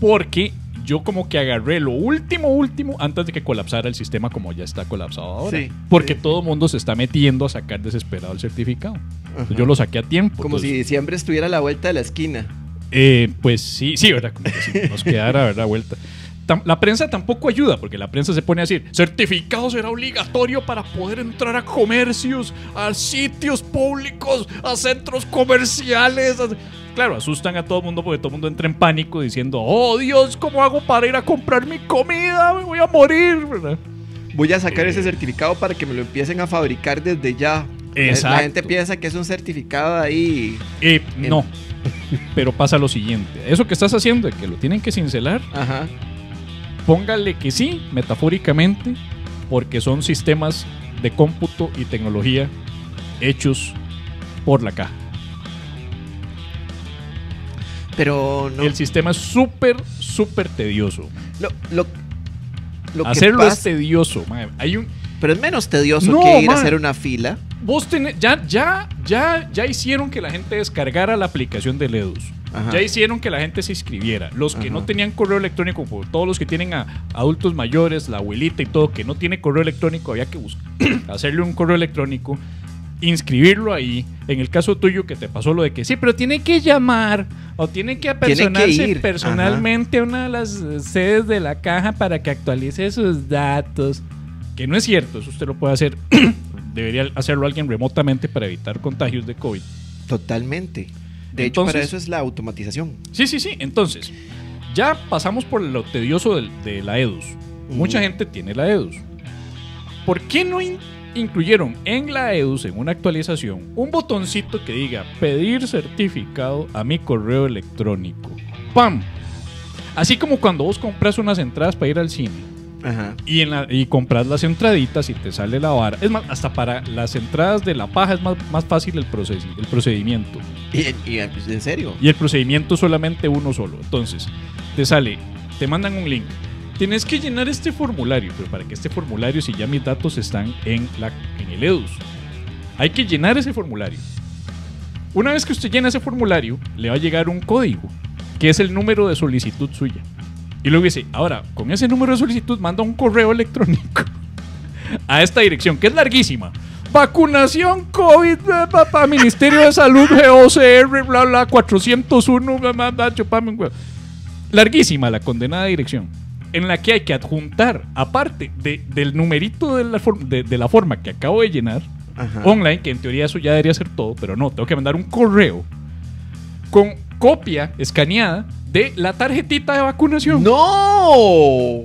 Porque yo como que agarré lo último, último, antes de que colapsara el sistema como ya está colapsado ahora. Sí, porque sí. todo el mundo se está metiendo a sacar desesperado el certificado. Entonces, yo lo saqué a tiempo. Como entonces, si diciembre estuviera a la vuelta de la esquina. Eh, pues sí, sí, ¿verdad? Como que si nos quedara, ¿verdad? Vuelta. La prensa tampoco ayuda, porque la prensa se pone a decir, certificado será obligatorio para poder entrar a comercios, a sitios públicos, a centros comerciales. Claro, asustan a todo el mundo porque todo el mundo entra en pánico diciendo, oh Dios, ¿cómo hago para ir a comprar mi comida? Me voy a morir, ¿verdad? Voy a sacar eh, ese certificado para que me lo empiecen a fabricar desde ya. Exacto. La gente piensa que es un certificado ahí. Eh, en... No, pero pasa lo siguiente. Eso que estás haciendo, que lo tienen que cincelar. Ajá. Póngale que sí, metafóricamente, porque son sistemas de cómputo y tecnología hechos por la caja. Pero no. El sistema es súper, súper tedioso. Lo, lo, lo Hacerlo que pasa... es tedioso. Man. Hay un... Pero es menos tedioso no, que ir man. a hacer una fila. Vos tenés, ya, ya, ya, ya hicieron que la gente descargara la aplicación del EDUS. Ajá. Ya hicieron que la gente se inscribiera. Los que Ajá. no tenían correo electrónico, todos los que tienen a adultos mayores, la abuelita y todo, que no tiene correo electrónico, había que buscar, hacerle un correo electrónico, inscribirlo ahí. En el caso tuyo que te pasó lo de que sí, pero tiene que llamar o tiene que apersonarse tiene que personalmente Ajá. a una de las sedes de la caja para que actualice sus datos. Que no es cierto, eso usted lo puede hacer. Debería hacerlo alguien remotamente para evitar contagios de COVID. Totalmente. De hecho, entonces, para eso es la automatización. Sí, sí, sí. Entonces, ya pasamos por lo tedioso de, de la EDUS. Uh-huh. Mucha gente tiene la EDUS. ¿Por qué no in- incluyeron en la EDUS, en una actualización, un botoncito que diga pedir certificado a mi correo electrónico? ¡Pam! Así como cuando vos compras unas entradas para ir al cine. Ajá. Y, en la, y compras las entraditas y te sale la vara. Es más, hasta para las entradas de La Paja es más, más fácil el, proces, el procedimiento. ¿Y, y, ¿En serio? Y el procedimiento solamente uno solo. Entonces, te sale, te mandan un link. Tienes que llenar este formulario, pero para que este formulario, si ya mis datos están en, la, en el EDUS. Hay que llenar ese formulario. Una vez que usted llena ese formulario, le va a llegar un código, que es el número de solicitud suya. Y luego dice, ahora, con ese número de solicitud manda un correo electrónico a esta dirección, que es larguísima. Vacunación COVID, papá, Ministerio de Salud, G O C R, bla, bla, cuatrocientos uno, bla, bla, bla, chupame un huevo. Larguísima la condenada dirección, en la que hay que adjuntar, aparte de, del numerito de la, for- de, de la forma que acabo de llenar, ajá, online, que en teoría eso ya debería ser todo, pero no, tengo que mandar un correo con copia escaneada de la tarjetita de vacunación. ¡No!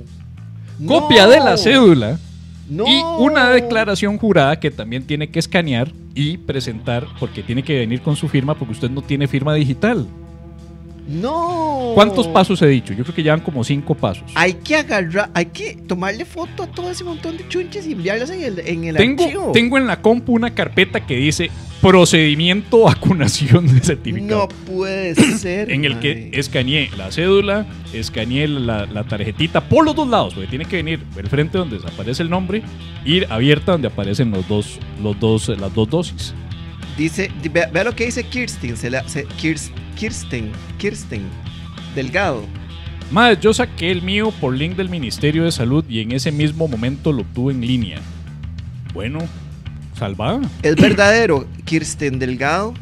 Copia no. de la cédula. No. Y una declaración jurada que también tiene que escanear y presentar, porque tiene que venir con su firma, porque usted no tiene firma digital. No. ¿Cuántos pasos he dicho? Yo creo que llevan como cinco pasos. Hay que agarrar, hay que tomarle foto a todo ese montón de chunches y enviarlas en el, en el tengo, archivo. Tengo en la compu una carpeta que dice procedimiento vacunación de certificado. No puede ser. En el que escaneé la cédula, escaneé la, la tarjetita por los dos lados, porque tiene que venir el frente donde aparece el nombre, ir abierta donde aparecen los dos, los dos, las dos dosis. Dice, vea, vea lo que dice Kirsten, se la, se, Kirsten, Kirsten, Kirsten, Delgado. Madre, yo saqué el mío por link del Ministerio de Salud y en ese mismo momento lo obtuve en línea. Bueno, salvada. ¿Es verdadero, Kirsten Delgado?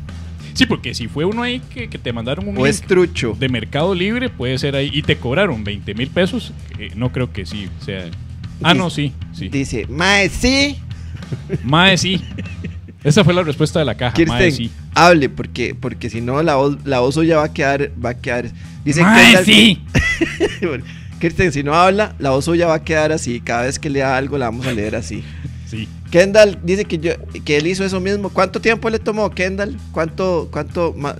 Sí, porque si fue uno ahí que, que te mandaron un o link es trucho de Mercado Libre, puede ser ahí, y te cobraron veinte mil pesos, eh, no creo que sí sea. Ah, dice, no, sí, sí. Dice, mae, sí. Mae, sí. Esa fue la respuesta de la caja. Kirsten, mae, sí. Hable, porque, porque si no la voz, la voz ya va a quedar, va a quedar. Dicen mae, que sí. Bueno, Kirsten, si no habla, la voz ya va a quedar así. Cada vez que lea algo la vamos a leer así. Sí. Kendall dice que, yo, que él hizo eso mismo. ¿Cuánto tiempo le tomó, Kendall? ¿Cuánto, cuánto más,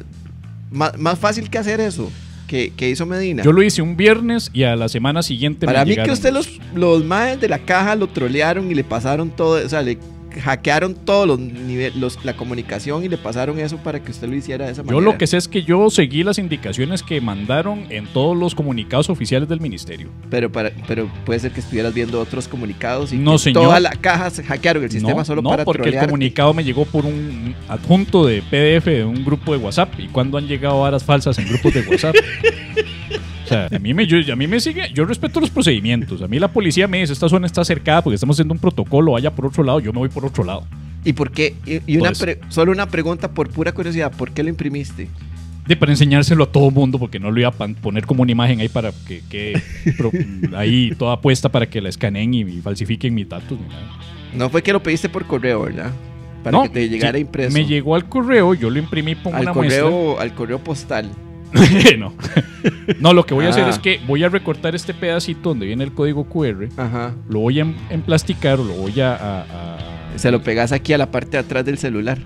más, más fácil que hacer eso? Que, que hizo Medina. Yo lo hice un viernes y a la semana siguiente me llegaron. Para mí que usted los, los maes de la caja lo trolearon y le pasaron todo, o sea, le hackearon todos los niveles, los, la comunicación y le pasaron eso para que usted lo hiciera de esa manera. Yo lo que sé es que yo seguí las indicaciones que mandaron en todos los comunicados oficiales del ministerio. Pero para, pero puede ser que estuvieras viendo otros comunicados y no, señor. Toda la caja se hackearon el sistema no, solo no, para porque trolearte. El comunicado me llegó por un adjunto de P D F de un grupo de WhatsApp. ¿Y cuándo han llegado varas falsas en grupos de WhatsApp? O sea, a mí, me, yo, a mí me sigue, yo respeto los procedimientos. A mí la policía me dice, esta zona está cercada porque estamos haciendo un protocolo, vaya por otro lado, yo me voy por otro lado. ¿Y por qué? Y, y una pre, solo una pregunta por pura curiosidad, ¿por qué lo imprimiste? De para enseñárselo a todo mundo, porque no lo iba a poner como una imagen ahí para que, que pro, ahí toda puesta para que la escaneen y, y falsifiquen mis datos. Ni nada. No fue que lo pediste por correo, ¿verdad? Para no, que te llegara sí, impreso. Me llegó al correo, yo lo imprimí por al una correo, muestra. Al correo postal. No. No, lo que voy a ah. hacer es que voy a recortar este pedacito donde viene el código Q R. Ajá. Lo voy a emplasticar o lo voy a, a, a... Se lo pegas aquí a la parte de atrás del celular.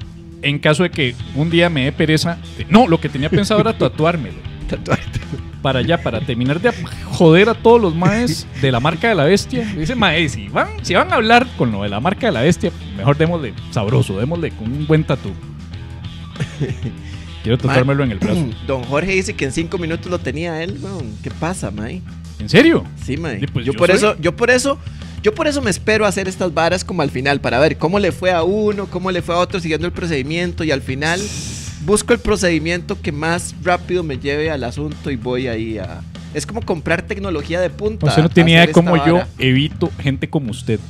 En caso de que un día me dé pereza. No, lo que tenía pensado era tatuármelo. Tatuarte. Para allá, para terminar de joder a todos los maes de la marca de la bestia. Dice, mae, si van, si van a hablar con lo de la marca de la bestia, mejor démosle sabroso, démosle con un buen tatú. Quiero tratármelo en el brazo. Don Jorge dice que en cinco minutos lo tenía él, weón. ¿Qué pasa, mae? ¿En serio? Sí, mae. Sí, pues yo, yo por soy. eso, yo por eso, yo por eso me espero hacer estas varas como al final, para ver cómo le fue a uno, cómo le fue a otro siguiendo el procedimiento, y al final busco el procedimiento que más rápido me lleve al asunto y voy ahí a. Es como comprar tecnología de punta. Usted no tiene idea de cómo yo evito gente como usted.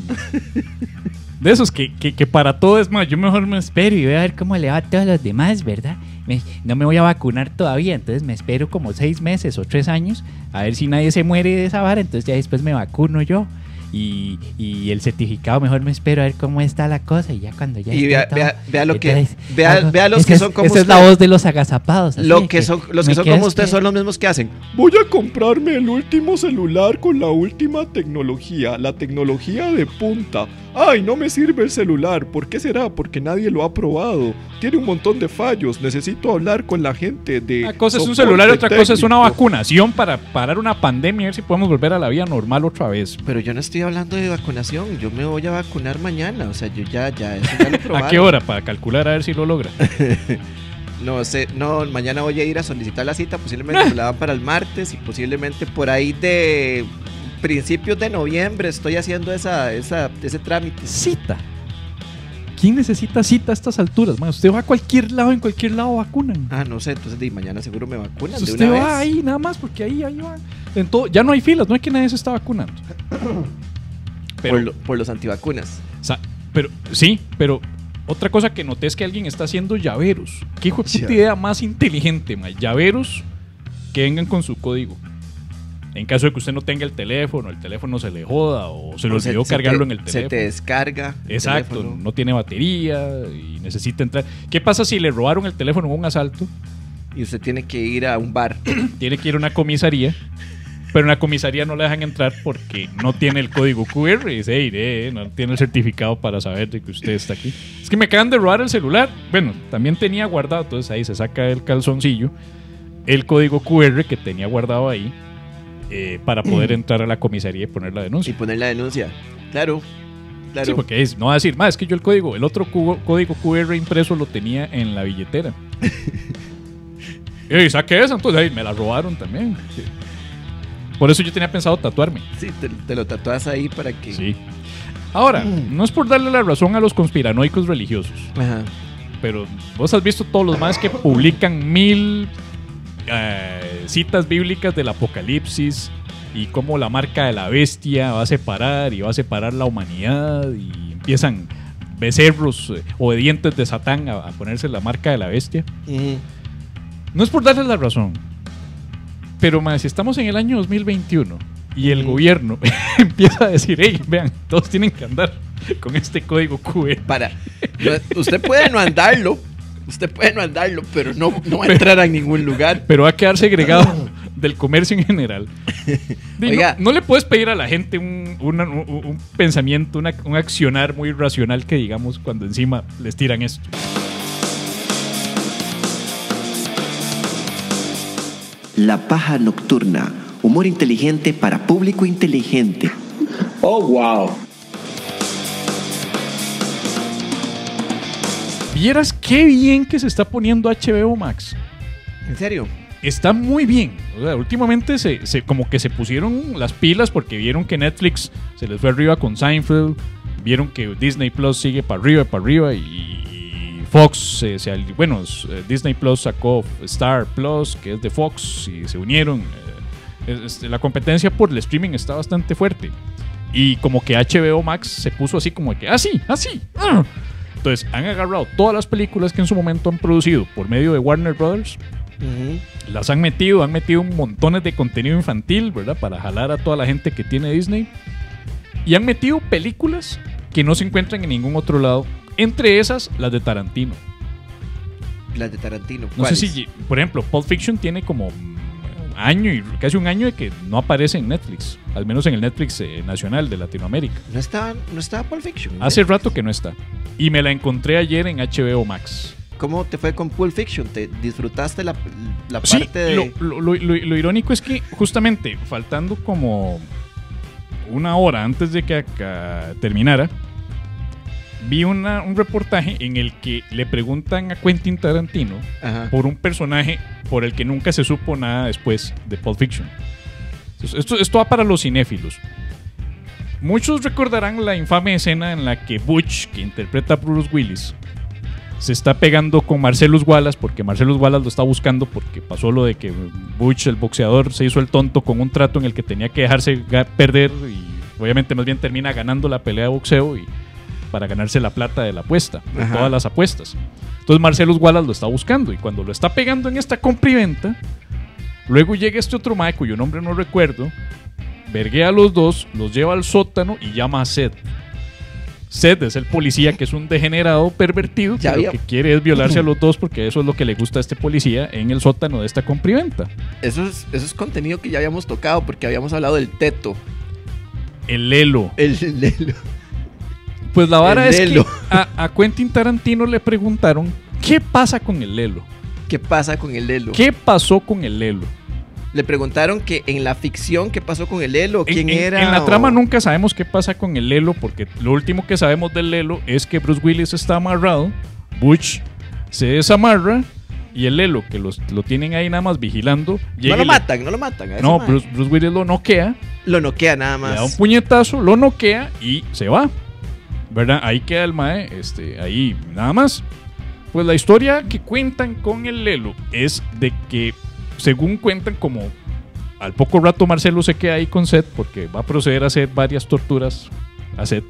De esos que, que, que para todo es más, yo mejor me espero y voy a ver cómo le va a todos los demás, ¿verdad? Me, no me voy a vacunar todavía, entonces me espero como seis meses o tres años a ver si nadie se muere de esa vara, entonces ya después me vacuno yo y, y el certificado mejor me espero a ver cómo está la cosa y ya cuando ya y vea, todo, vea, vea lo entonces, que vea, hago, vea los esa, que son como esa usted. Es la voz de los agazapados, así, lo que son, los que son como usted son los mismos que hacen voy a comprarme el último celular con la última tecnología, la tecnología de punta. Ay, no me sirve el celular. ¿Por qué será? Porque nadie lo ha probado. Tiene un montón de fallos. Necesito hablar con la gente de... Una cosa es un celular y otra técnico. Cosa es una vacunación para parar una pandemia y ver si podemos volver a la vida normal otra vez. Pero yo no estoy hablando de vacunación. Yo me voy a vacunar mañana. O sea, yo ya, ya, eso ya lo probaron. ¿A qué hora? Para calcular a ver si lo logra. No sé, no, mañana voy a ir a solicitar la cita, posiblemente la dan para el martes y posiblemente por ahí de principios de noviembre estoy haciendo esa, esa, ese trámite. Cita. ¿Quién necesita cita a estas alturas? Man, usted va a cualquier lado, en cualquier lado vacunan. Ah, no sé, entonces de mañana seguro me vacunan. Entonces, de usted una va vez. Ahí nada más, porque ahí, ahí va. En todo, ya no hay filas, no es que nadie se está vacunando. Pero, por, lo, por los antivacunas. O sea, pero, sí, pero otra cosa que noté es que alguien está haciendo llaveros. ¿Qué hijo de puta idea más inteligente, man? Llaveros que vengan con su código. En caso de que usted no tenga el teléfono, el teléfono se le joda o se le olvidó se, cargarlo se te, en el teléfono. Se te descarga. Exacto, teléfono. No tiene batería y necesita entrar. ¿Qué pasa si le robaron el teléfono en un asalto? Y usted tiene que ir a un bar. Tiene que ir a una comisaría, pero en la comisaría no le dejan entrar porque no tiene el código cu erre. Y dice, hey, eh, no tiene el certificado para saber de que usted está aquí. Es que me acaban de robar el celular. Bueno, también tenía guardado, entonces ahí se saca el calzoncillo, el código cu erre que tenía guardado ahí. Eh, para poder entrar a la comisaría y poner la denuncia. Y poner la denuncia, claro, claro. Sí, porque es, no va a decir, más es que yo el código, el otro cubo, código cu erre impreso lo tenía en la billetera. Y saqué esa, entonces ahí me la robaron también. Sí. Por eso yo tenía pensado tatuarme. Sí, te, te lo tatuas ahí para que... Sí. Ahora, mm. no es por darle la razón a los conspiranoicos religiosos. Ajá. Pero vos has visto todos los más que publican mil... Eh, citas bíblicas del apocalipsis y cómo la marca de la bestia va a separar y va a separar la humanidad y empiezan becerros eh, obedientes de Satán a, a ponerse la marca de la bestia. Uh-huh. No es por darles la razón, pero más si estamos en el año dos mil veintiuno y el uh-huh. gobierno empieza a decir, hey, vean, todos tienen que andar con este código cu erre. Para, usted puede no andarlo. Usted puede no andarlo, pero no, no va a entrar a ningún lugar. Pero va a quedar segregado del comercio en general. Oiga, no, no le puedes pedir a la gente un, una, un, un pensamiento, una, un accionar muy racional que digamos cuando encima les tiran esto. La Paja Nocturna. Humor inteligente para público inteligente. Oh, wow. Vieras qué bien que se está poniendo H B O Max. ¿En serio? Está muy bien. O sea, últimamente se, se, como que se pusieron las pilas porque vieron que Netflix se les fue arriba con Seinfeld, vieron que Disney Plus sigue para arriba, para arriba y Fox, eh, se, bueno, Disney Plus sacó Star Plus, que es de Fox, y se unieron. Eh, este, la competencia por el streaming está bastante fuerte. Y como que H B O Max se puso así como que, ah, sí, así, ah, sí. Uh. Entonces han agarrado todas las películas que en su momento han producido por medio de Warner Brothers, uh-huh. las han metido, han metido montones de contenido infantil, ¿verdad? Para jalar a toda la gente que tiene Disney. Y han metido películas que no se encuentran en ningún otro lado, entre esas las de Tarantino. Las de Tarantino, ¿cuáles? No sé si, por ejemplo, Pulp Fiction tiene como año y casi un año de que no aparece en Netflix, al menos en el Netflix eh, nacional de Latinoamérica. No estaba, no estaba Pulp Fiction. Hace Netflix. Rato que no está. Y me la encontré ayer en H B O Max. ¿Cómo te fue con Pulp Fiction? ¿Te disfrutaste la, la parte sí, de...? Lo, lo, lo, lo irónico es que justamente faltando como una hora antes de que acá terminara, vi una, un reportaje en el que le preguntan a Quentin Tarantino Ajá. por un personaje por el que nunca se supo nada después de Pulp Fiction. Entonces, esto, esto va para los cinéfilos. Muchos recordarán la infame escena en la que Butch, que interpreta a Bruce Willis, se está pegando con Marcellus Wallace porque Marcellus Wallace lo está buscando porque pasó lo de que Butch, el boxeador, se hizo el tonto con un trato en el que tenía que dejarse perder y obviamente más bien termina ganando la pelea de boxeo y para ganarse la plata de la apuesta, de Ajá. todas las apuestas. Entonces Marcellus Wallace lo está buscando y cuando lo está pegando en esta compra y venta, luego llega este otro mae cuyo nombre no recuerdo, verguea a los dos, los lleva al sótano y llama a Seth. Seth es el policía que es un degenerado pervertido que lo que quiere es violarse a los dos porque eso es lo que le gusta a este policía en el sótano de esta compriventa. Eso es, eso es contenido que ya habíamos tocado porque habíamos hablado del teto. El lelo. El lelo. Pues la vara el es lelo. Que a, a Quentin Tarantino le preguntaron ¿qué pasa con el lelo? ¿Qué pasa con el lelo? ¿Qué pasó con el lelo? Le preguntaron que en la ficción qué pasó con el lelo, quién en, era. En la o... trama nunca sabemos qué pasa con el lelo porque lo último que sabemos del lelo es que Bruce Willis está amarrado, Butch se desamarra y el lelo que los, lo tienen ahí nada más vigilando. No lo matan, no lo matan. A no, Bruce, Bruce Willis lo noquea. Lo noquea nada más. Le da un puñetazo, lo noquea y se va. ¿verdad? Ahí queda el mae, este, ahí nada más. Pues la historia que cuentan con el Lelo es de que, según cuentan, como al poco rato Marcelo se queda ahí con Seth porque va a proceder a hacer varias torturas a Seth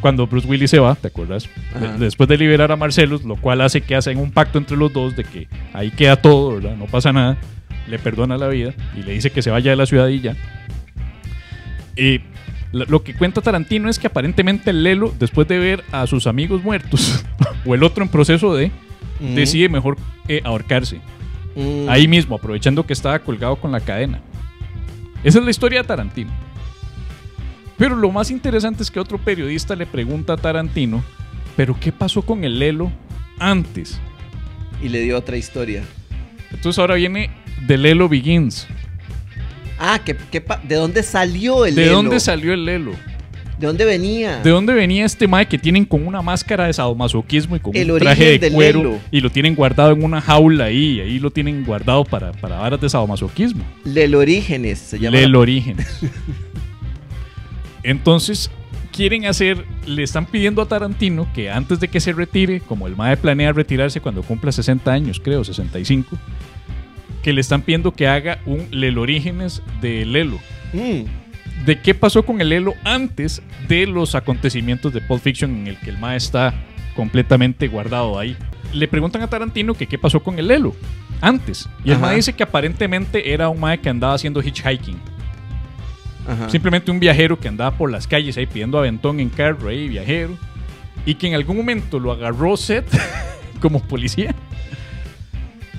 cuando Bruce Willis se va, ¿te acuerdas? De, después de liberar a Marcellus, lo cual hace que hacen un pacto entre los dos de que ahí queda todo, ¿verdad? No pasa nada, le perdona la vida y le dice que se vaya de la ciudad y ya. Y lo que cuenta Tarantino es que aparentemente el Lelo, después de ver a sus amigos muertos o el otro en proceso de, uh-huh. decide mejor eh, ahorcarse. Uh-huh. Ahí mismo, aprovechando que estaba colgado con la cadena. Esa es la historia de Tarantino. Pero lo más interesante es que otro periodista le pregunta a Tarantino, ¿pero qué pasó con el Lelo antes? Y le dio otra historia. Entonces ahora viene The Lelo Begins. Ah, ¿qué, qué pa- ¿de dónde salió el ¿De Lelo? ¿De dónde salió el Lelo? ¿De dónde venía? ¿De dónde venía este mae que tienen con una máscara de sadomasoquismo y con el un traje de cuero Lelo. Y lo tienen guardado en una jaula ahí, ahí lo tienen guardado para, para varas de sadomasoquismo? Lelo Orígenes se llama. Lelo Orígenes. Entonces quieren hacer, le están pidiendo a Tarantino que antes de que se retire, como el mae planea retirarse cuando cumpla sesenta años, creo, sesenta y cinco, que le están pidiendo que haga un Lelo Orígenes de Lelo. Mm. ¿De qué pasó con el Lelo antes de los acontecimientos de Pulp Fiction en el que el mae está completamente guardado ahí? Le preguntan a Tarantino que qué pasó con el Lelo antes. Y el mae dice que aparentemente era un mae que andaba haciendo hitchhiking. Ajá. Simplemente un viajero que andaba por las calles ahí pidiendo aventón en carro ahí, viajero, y que en algún momento lo agarró Seth como policía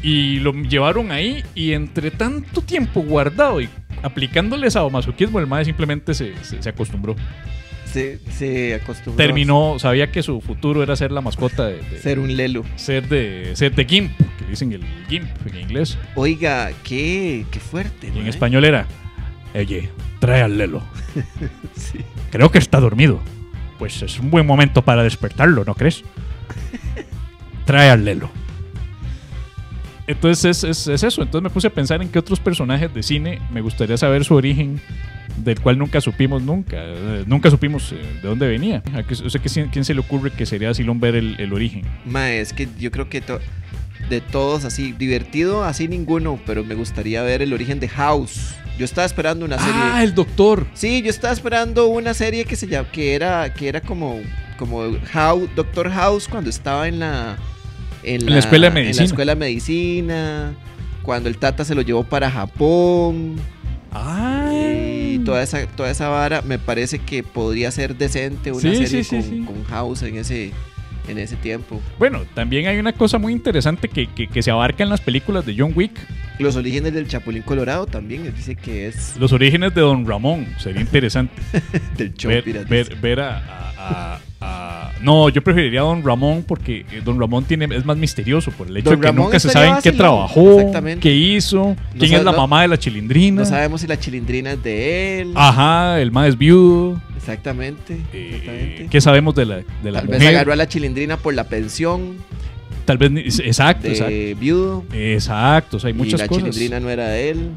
y lo llevaron ahí, y entre tanto tiempo guardado y aplicándole sadomasoquismo el mae simplemente se, se, se acostumbró. Se, se acostumbró. Terminó, sabía que su futuro era ser la mascota de, de ser un Lelo. Ser de ser de Gimp, que dicen el Gimp en inglés. Oiga, qué, qué fuerte. Y en español era, oye, trae al Lelo. Sí. Creo que está dormido. Pues es un buen momento para despertarlo, ¿no crees? Trae al Lelo. Entonces es, es, es eso. Entonces me puse a pensar en qué otros personajes de cine me gustaría saber su origen, del cual nunca supimos nunca. Eh, nunca supimos eh, de dónde venía. ¿A qué, o sea, ¿quién se le ocurre que sería así ver el, el origen? Ma, es que yo creo que to- de todos así, divertido así ninguno, pero me gustaría ver el origen de House. Yo estaba esperando una serie. Ah, el doctor. Sí, yo estaba esperando una serie que se llama, que era que era como como House, Doctor House, cuando estaba en la en, en la, la escuela de medicina. En la escuela de medicina, cuando el Tata se lo llevó para Japón. Ay. Y toda esa toda esa vara, me parece que podría ser decente una sí, serie sí, sí, con, sí. con House en ese en ese tiempo. Bueno, también hay una cosa muy interesante que, que, que se abarca en las películas de John Wick. Los orígenes del Chapulín Colorado también, dice que es... Los orígenes de Don Ramón, sería interesante. Del show ver, ver, ver a, a, a, a... No, yo preferiría a Don Ramón porque Don Ramón tiene, es más misterioso por el hecho Don de que Ramón nunca se sabe en qué trabajó, qué hizo, quién no es la mamá de la Chilindrina. No sabemos si la Chilindrina es de él. Ajá, el más viudo. Exactamente, exactamente. Eh, ¿Qué sabemos de la, de la Tal mujer? Vez agarró a la Chilindrina por la pensión. Tal vez, exacto, de exacto. Viudo. Exacto, o sea, hay muchas cosas. Y la cosas. Chilindrina no era de él.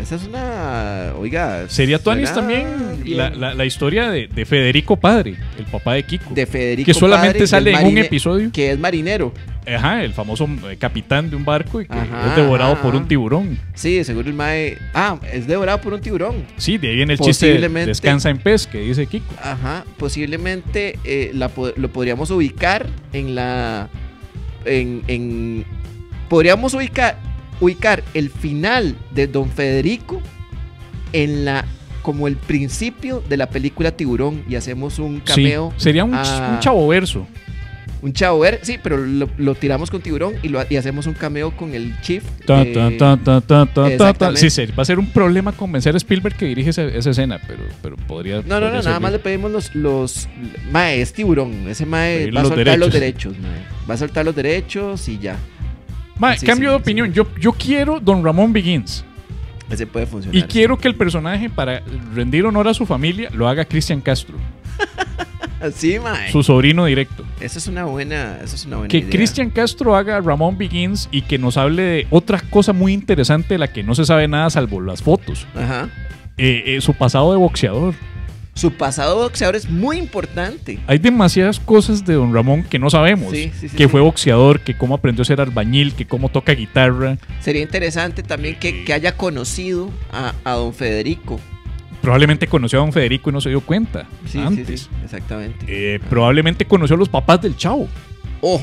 Esa es una... Oiga... Sería tuanis también la, la, la historia de, de Federico Padre, el papá de Kiko. De Federico Padre. Que solamente padre, sale marine- en un episodio. Que es marinero. Ajá, el famoso capitán de un barco y que ajá, es devorado ajá. por un tiburón. Sí, seguro el mae... Ah, es devorado por un tiburón. Sí, de ahí viene el chiste de descansa en pez que dice Kiko. Ajá, posiblemente eh, la, lo podríamos ubicar en la... En, en podríamos ubicar ubicar el final de Don Federico en la como el principio de la película Tiburón y hacemos un cameo. Sí, sería un, a, un chavoverso. Un chavoverso, sí, pero lo, lo tiramos con Tiburón y, lo, y hacemos un cameo con el Chief. Ta, ta, ta, ta, ta, ta, ta, ta. Sí, sí, va a ser un problema convencer a Spielberg que dirige esa, esa escena, pero, pero podría. No, podría no, no, servir. Nada más le pedimos los. los mae, es Tiburón. Ese mae va a soltar derechos. los derechos, mae. Va a soltar los derechos y ya. Ma, sí, cambio sí, de opinión. Sí. Yo, yo quiero Don Ramón Begins. Ese puede funcionar. Y quiero que el personaje, para rendir honor a su familia, lo haga Cristian Castro. Sí, mae. Su sobrino directo. Esa es una buena, esa es una buena que idea. Que Cristian Castro haga Ramón Begins y que nos hable de otra cosa muy interesante de la que no se sabe nada salvo las fotos. Ajá. Eh, eh, su pasado de boxeador. su pasado boxeador es muy importante. Hay demasiadas cosas de Don Ramón que no sabemos. Sí, sí, sí, que sí. Fue boxeador, que cómo aprendió a ser albañil, que cómo toca guitarra. Sería interesante también que, que haya conocido a, a Don Federico. Probablemente conoció a Don Federico y no se dio cuenta. Sí, antes. Sí, sí, exactamente. Eh, ah. Probablemente conoció a los papás del Chavo. ¡Oh!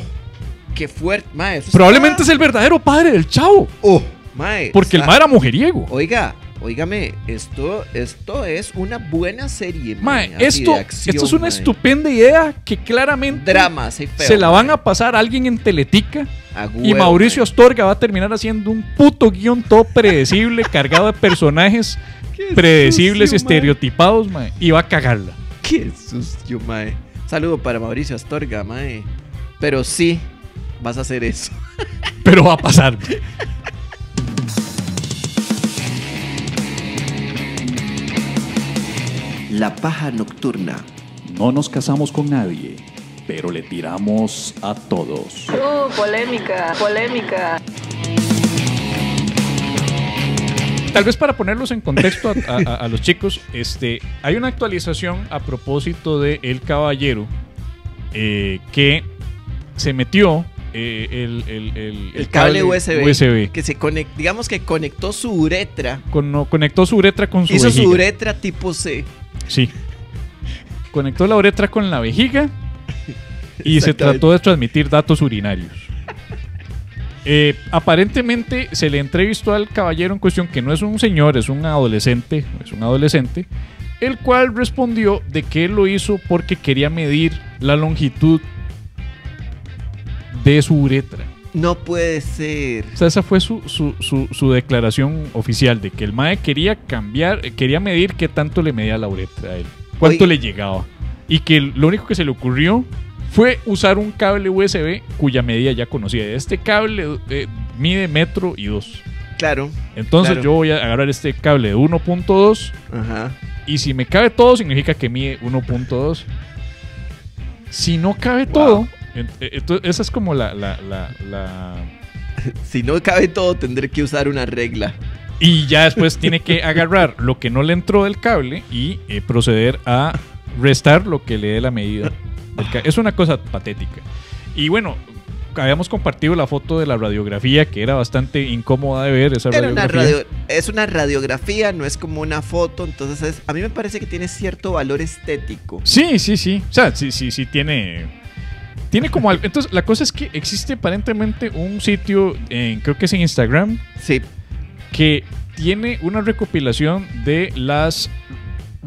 ¡Qué fuerte! Ma, probablemente está... es el verdadero padre del Chavo. ¡Oh! Mae, porque o sea, el mae era mujeriego. Oiga, óigame, esto, esto es una buena serie, mae, mae, esto, acción, esto es una mae. estupenda idea que claramente drama, sí, feo, se la mae. van a pasar a alguien en Teletica. Agüero, y Mauricio mae. Astorga va a terminar haciendo un puto guión todo predecible, cargado de personajes predecibles, sucio, estereotipados, mae. Y va a cagarla. Qué sucio, mae. Saludo para Mauricio Astorga, mae. Pero sí, vas a hacer eso. Pero va a pasar, mae. La paja nocturna. No nos casamos con nadie, pero le tiramos a todos. ¡Uh, polémica, polémica! Tal vez para ponerlos en contexto a, a, a los chicos, este, hay una actualización a propósito de El Caballero eh, que se metió eh, el, el, el, el cable, cable U S B, U S B que se conect, digamos que conectó su uretra. Con, no, conectó su uretra con su Hizo vejiga. Su uretra tipo C. Sí. Conectó la uretra con la vejiga y se trató de transmitir datos urinarios. Eh, aparentemente se le entrevistó al caballero en cuestión, que no es un señor, es un adolescente, es un adolescente, el cual respondió de que él lo hizo porque quería medir la longitud de su uretra. No puede ser. O sea, esa fue su, su, su, su declaración oficial, de que el mae quería cambiar, quería medir qué tanto le medía la uretra a él, cuánto Oye. le llegaba. Y que lo único que se le ocurrió fue usar un cable U S B cuya medida ya conocía. Este cable eh, mide metro y dos. Claro. Entonces claro. yo voy a agarrar este cable de uno punto dos. Ajá. Y si me cabe todo, significa que mide uno punto dos. Si no cabe wow. todo... Entonces, esa es como la, la, la, la... Si no cabe todo, tendré que usar una regla. Y ya después tiene que agarrar lo que no le entró del cable y eh, proceder a restar lo que le dé la medida. Es una cosa patética. Y bueno, habíamos compartido la foto de la radiografía, que era bastante incómoda de ver. Esa radiografía. Una radio... Es una radiografía, no es como una foto. Entonces, es... a mí me parece que tiene cierto valor estético. Sí, sí, sí. O sea, sí, sí, sí tiene... Tiene como algo. Entonces, la cosa es que existe aparentemente un sitio, en, creo que es en Instagram, sí, que tiene una recopilación de las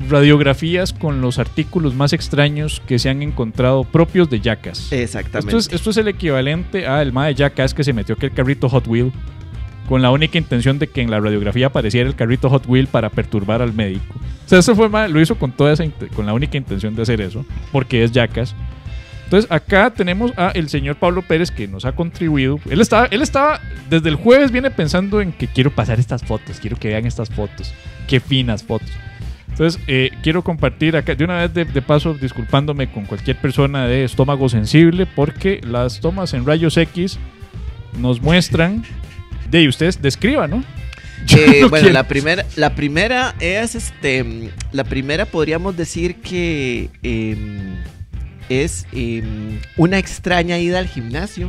radiografías con los artículos más extraños que se han encontrado propios de Jackass. Exactamente. Esto es, esto es el equivalente al mae de Jackass que se metió aquel carrito Hot Wheel con la única intención de que en la radiografía apareciera el carrito Hot Wheel para perturbar al médico. O sea, eso fue mae, lo hizo con, toda esa, con la única intención de hacer eso, porque es Jackass. Entonces acá tenemos a el señor Pablo Pérez, que nos ha contribuido. Él estaba, él estaba desde el jueves viene pensando en que quiero pasar estas fotos, quiero que vean estas fotos, qué finas fotos. Entonces eh, quiero compartir acá de una vez de, de paso, disculpándome con cualquier persona de estómago sensible, porque las tomas en rayos X nos muestran de ustedes describan, ¿no? Eh, no bueno, quiero. la primera, la primera es este, la primera podríamos decir que eh, es eh, una extraña ida al gimnasio,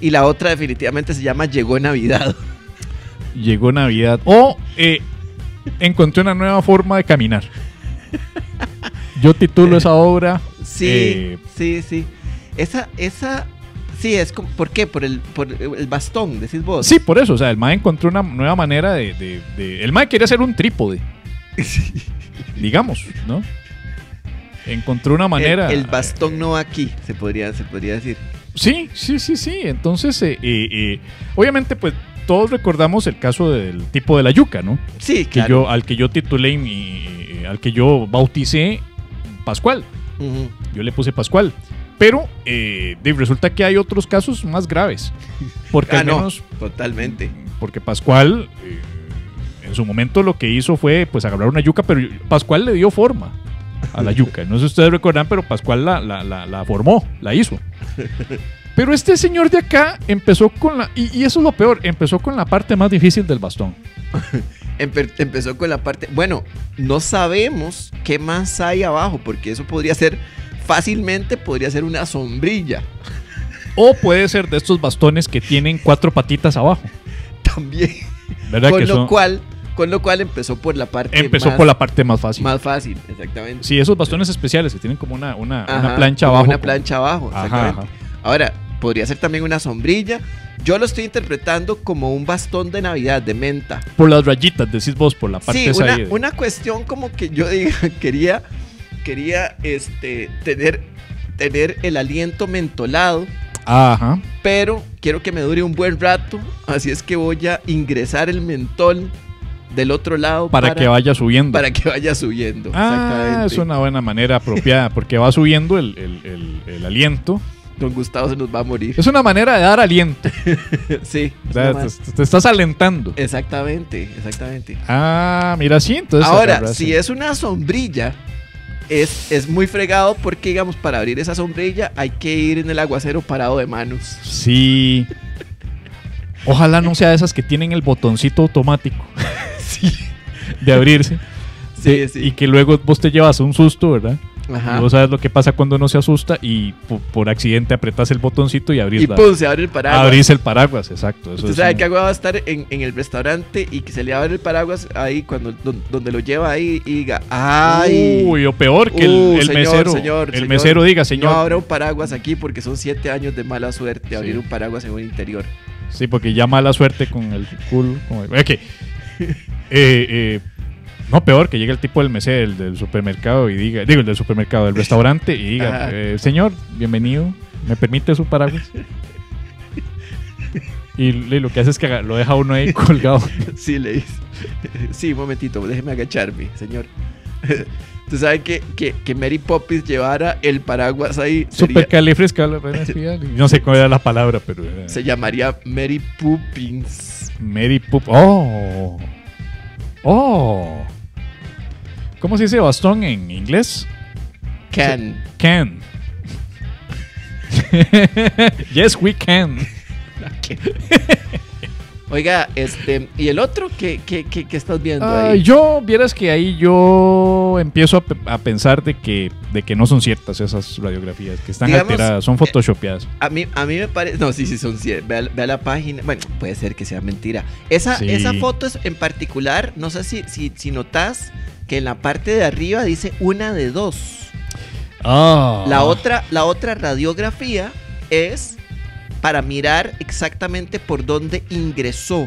y la otra definitivamente se llama Llegó Navidad. Llegó Navidad o eh, encontré una nueva forma de caminar. Yo titulo eh, esa obra. Sí, eh, sí, sí. Esa, esa, sí, es como, ¿por qué? Por el, por el bastón, decís vos. Sí, por eso, o sea, el mae encontró una nueva manera de... de, de el mae quería hacer un trípode, sí. digamos, ¿no? Encontró una manera. El, el bastón no aquí, se podría, se podría decir. Sí, sí, sí, sí. Entonces, eh, eh, eh, obviamente, pues todos recordamos el caso del tipo de la yuca, ¿no? Sí, que claro. Yo, al que yo titulé, mi, al que yo bauticé Pascual. Uh-huh. Yo le puse Pascual. Pero eh, resulta que hay otros casos más graves. Porque ah, al menos, no, totalmente. Porque Pascual, eh, en su momento, lo que hizo fue pues agarrar una yuca, pero Pascual le dio forma a la yuca. No sé si ustedes recuerdan, pero Pascual la, la, la, la formó, la hizo. Pero este señor de acá empezó con la... Y, y eso es lo peor, empezó con la parte más difícil del bastón. Empe empezó con la parte... Bueno, no sabemos qué más hay abajo, porque eso podría ser... Fácilmente podría ser una sombrilla. O puede ser de estos bastones que tienen cuatro patitas abajo. También. ¿Verdad con que lo son... cual... Con lo cual empezó por la parte empezó más... Empezó por la parte más fácil. Más fácil, exactamente. Sí, esos bastones especiales que tienen como una, una, ajá, una plancha abajo. Una plancha abajo, exactamente. Ajá, ajá. Ahora, podría ser también una sombrilla. Yo lo estoy interpretando como un bastón de Navidad, de menta. Por las rayitas, decís vos, por la parte sí, esa una, ahí de... una cuestión como que yo diga, quería, quería este, tener, tener el aliento mentolado. Ajá. Pero quiero que me dure un buen rato, así es que voy a ingresar el mentol... del otro lado para, para que vaya subiendo. Para que vaya subiendo. Ah, es una buena manera apropiada porque va subiendo el, el, el, el aliento. Don Gustavo se nos va a morir. Es una manera de dar aliento. Sí. O sea, te, te estás alentando. Exactamente, exactamente. Ah, mira, sí, entonces. Ahora, si es una sombrilla, es, es muy fregado porque, digamos, para abrir esa sombrilla hay que ir en el aguacero parado de manos. Sí. Ojalá no sea de esas que tienen el botoncito automático. Sí. De abrirse. Sí, de, sí. Y que luego vos te llevas un susto, ¿verdad? Ajá. Y vos sabes lo que pasa cuando uno se asusta y por, por accidente apretas el botoncito y abrís. Y la, pum, se abre el paraguas. Abrís el paraguas, exacto. Eso. Usted sabe un... que agua va a estar en, en el restaurante y que se le abre el paraguas ahí cuando donde, donde lo lleva ahí y diga, ¡ay! Uy, o peor que uh, el, el señor, mesero. Señor, el señor, mesero diga, señor. No abra un paraguas aquí porque son siete años de mala suerte sí. Abrir un paraguas en un interior. Sí, porque ya mala suerte con el culo. Con el... Okay. Eh, eh, no, peor que llegue el tipo del mesero, el del supermercado y diga, digo, el del supermercado, del restaurante y diga, eh, señor, bienvenido, ¿me permite su paraguas? Y, y lo que hace es que lo deja uno ahí colgado. Sí, le dice, sí, un momentito, déjeme agacharme, señor. Tú sabes que, que, que Mary Poppins llevara el paraguas ahí. Supercalifrescalofrenial. No sé cuál era la palabra, pero. Era. Se llamaría Mary Poppins. Mary Poppins. Oh. Oh. ¿Cómo se dice bastón en inglés? Can. Se can. Yes, we can. Okay. Oiga, este, ¿y el otro qué, qué, qué, qué estás viendo ah, ahí? Yo, vieras que ahí yo empiezo a, pe a pensar de que, de que no son ciertas esas radiografías, que están digamos, alteradas, son photoshopeadas. Eh, a, mí, a mí me parece, no, sí, sí son ciertas, vea, vea la página, bueno, puede ser que sea mentira. Esa, sí. Esa foto es en particular, no sé si, si, si notas que en la parte de arriba dice una de dos. Oh. La otra, la otra radiografía es... para mirar exactamente por dónde ingresó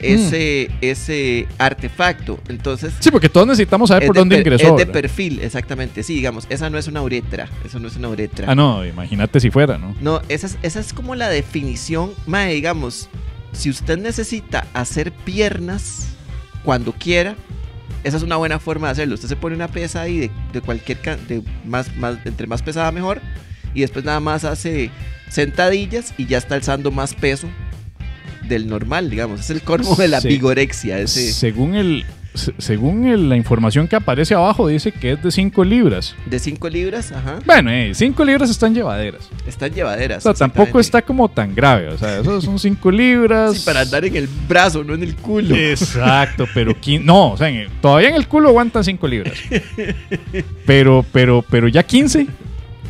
ese, mm. ese artefacto. Entonces, sí, porque todos necesitamos saber por dónde per, ingresó. Es de ¿verdad? Perfil, exactamente. Sí, digamos, esa no es una uretra. Eso no es una uretra. Ah, no, imagínate si fuera, ¿no? No, esa es, esa es como la definición. Mae, digamos, si usted necesita hacer piernas cuando quiera, esa es una buena forma de hacerlo. Usted se pone una pesa ahí de, de cualquier... De más, más, entre más pesada, mejor. Y después nada más hace... sentadillas y ya está alzando más peso del normal, digamos. Es el colmo de la Se, vigorexia. Ese. Según, el, según el, la información que aparece abajo, dice que es de cinco libras. De cinco libras, ajá. Bueno, cinco libras están llevaderas. Están llevaderas. O sea, tampoco está como tan grave. O sea, esos son cinco libras. Sí, para andar en el brazo, no en el culo. Exacto, pero no, o sea, en el, todavía en el culo aguantan cinco libras. Pero, pero, pero ya quince.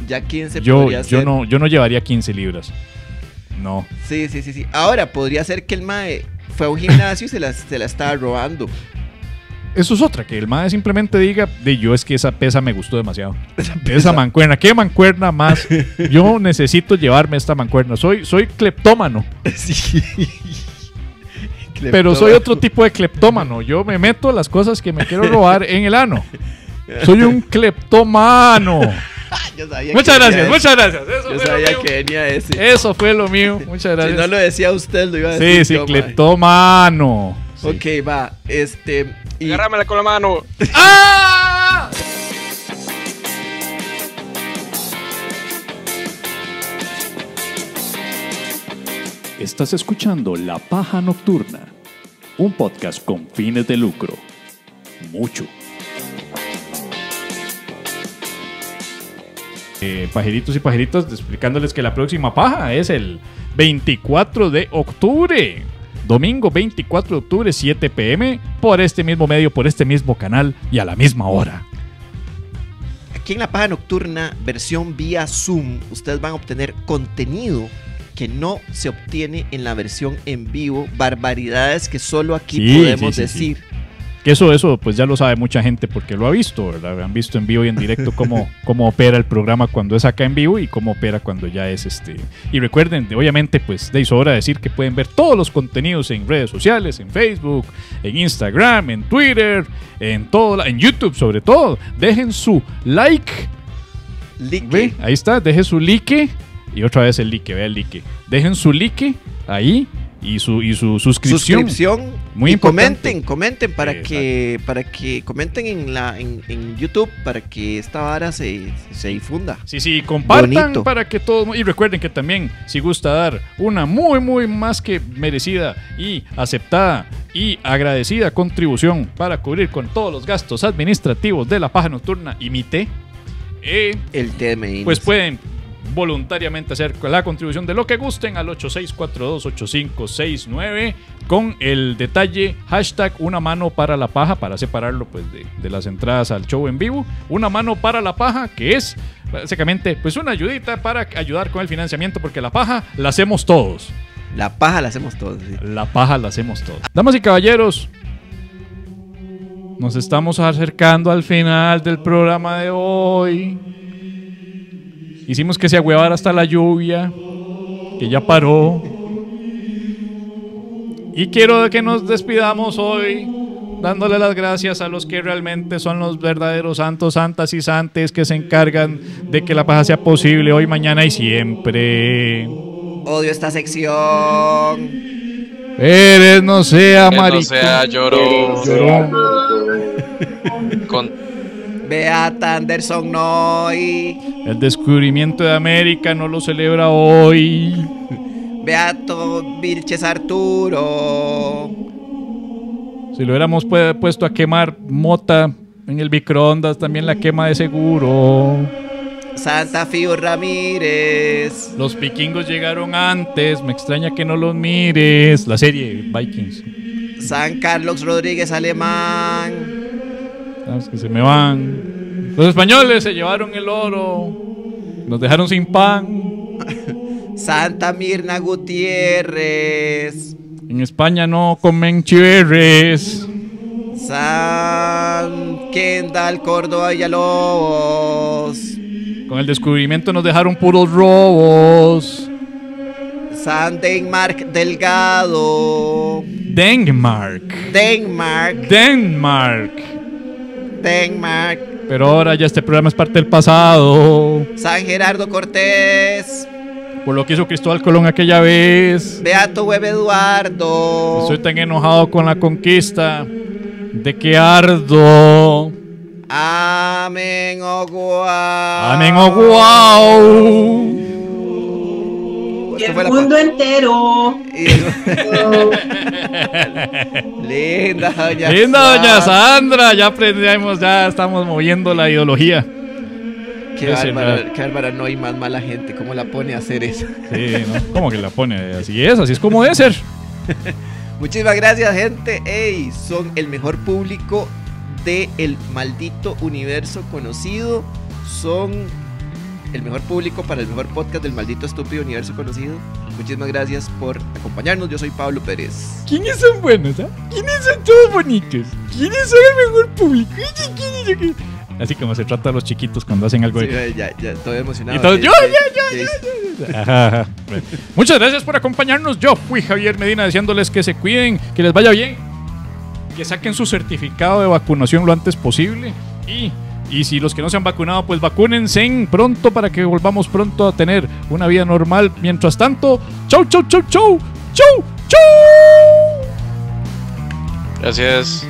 Ya quince yo, podría yo ser. No, yo no llevaría quince libras. No. Sí, sí, sí, sí. Ahora, podría ser que el mae fue a un gimnasio y se la, se la estaba robando. Eso es otra, que el mae simplemente diga, de yo es que esa pesa me gustó demasiado. Esa, esa mancuerna, ¿qué mancuerna más? Yo necesito llevarme esta mancuerna. Soy, soy cleptómano. Sí. Cleptómano. Pero soy otro tipo de cleptómano. Yo me meto las cosas que me quiero robar en el ano. Soy un cleptómano. Yo sabía muchas gracias, muchas gracias. Eso yo sabía que venía ese. Eso fue lo mío. Muchas gracias. Si no lo decía usted, lo iba a decir. Sí, sí, cleptómano. Sí. Ok, va. Este. Y... agárramela con la mano. ¡Ah! Estás escuchando La Paja Nocturna, un podcast con fines de lucro. Mucho. Eh, pajeritos y pajeritas, explicándoles que la próxima paja es el veinticuatro de octubre. domingo veinticuatro de octubre, siete pm, por este mismo medio, por este mismo canal y a la misma hora. Aquí en La Paja Nocturna, versión vía Zoom, ustedes van a obtener contenido que no se obtiene en la versión en vivo, barbaridades que solo aquí sí, podemos sí, sí, decir. Sí. Que eso, eso pues ya lo sabe mucha gente porque lo ha visto, ¿verdad? Han visto en vivo y en directo cómo, cómo opera el programa cuando es acá en vivo y cómo opera cuando ya es este. Y recuerden, obviamente, pues de sobra decir que pueden ver todos los contenidos en redes sociales, en Facebook, en Instagram, en Twitter, en todo, en YouTube sobre todo. Dejen su like. Like. ¿Ve? Ahí está, dejen su like. Y otra vez el like, vea el like. Dejen su like ahí. Y su, y su suscripción, suscripción muy y importante. comenten, comenten para Exacto. que para que comenten en la en, en YouTube para que esta vara se, se difunda. Sí, sí, compartan Bonito. para que todos, y recuerden que también si gusta dar una muy muy más que merecida y aceptada y agradecida contribución para cubrir con todos los gastos administrativos de La Paja Nocturna y mi té, eh, el té de Medina, pues pueden voluntariamente hacer la contribución de lo que gusten al ocho seis cuatro dos ocho cinco seis nueve con el detalle hashtag una mano para la paja para separarlo pues de, de las entradas al show en vivo, una mano para la paja, que es básicamente pues una ayudita para ayudar con el financiamiento, porque la paja la hacemos todos. La paja la hacemos todos. Sí. La paja la hacemos todos. Damas y caballeros, nos estamos acercando al final del programa de hoy. Hicimos que se agüevara hasta la lluvia, que ya paró. Y quiero que nos despidamos hoy dándole las gracias a los que realmente son los verdaderos santos, santas y santes que se encargan de que la paja sea posible hoy, mañana y siempre. Odio esta sección. Pérez no sea maricón. No sea llorón. Llorón. Con... Beat Anderson Noy. El descubrimiento de América no lo celebra hoy. Beato Vilches Arturo. Si lo hubiéramos pu- puesto a quemar mota en el microondas, también la quema de seguro. Santa Fiu Ramírez. Los vikingos llegaron antes, me extraña que no los mires. La serie Vikings. San Carlos Rodríguez Alemán. Que se me van. Los españoles se llevaron el oro. Nos dejaron sin pan. Santa Mirna Gutiérrez. En España no comen chiverres. San Kendall Córdoba Villalobos. Con el descubrimiento nos dejaron puros robos. San Denmark Delgado. Denmark. Denmark. Denmark. Denmark. Pero ahora ya este programa es parte del pasado. San Gerardo Cortés. Por lo que hizo Cristóbal Colón aquella vez. Beato Hueve Eduardo. Estoy tan enojado con la conquista de que ardo. Amén o guau. Amén o guau. Y el mundo entero. Linda doña Linda doña Sandra. Ya aprendimos, ya estamos moviendo la ideología. Qué bárbara, no hay más mala gente. ¿Cómo la pone a hacer eso? Sí, ¿no? ¿Cómo que la pone? Así es, así es como debe ser. Muchísimas gracias, gente. Ey, son el mejor público del maldito universo conocido. Son... el mejor público para el mejor podcast del maldito estúpido universo conocido. Muchísimas gracias por acompañarnos. Yo soy Pablo Pérez. ¿Quiénes son buenos? ¿eh? ¿Quiénes son todos bonitos? ¿Quiénes son el mejor público? Así como se trata a los chiquitos cuando hacen algo. Sí, de... ya, ya, estoy emocionado. Y todos, yo, yo, yo, yo, yo. Ajá, ajá. Bueno. Muchas gracias por acompañarnos. Yo fui Javier Medina deseándoles que se cuiden, que les vaya bien, que saquen su certificado de vacunación lo antes posible y... y si los que no se han vacunado, pues vacúnense pronto para que volvamos pronto a tener una vida normal. Mientras tanto, chau, chau, chau, chau, chau, chau. Gracias.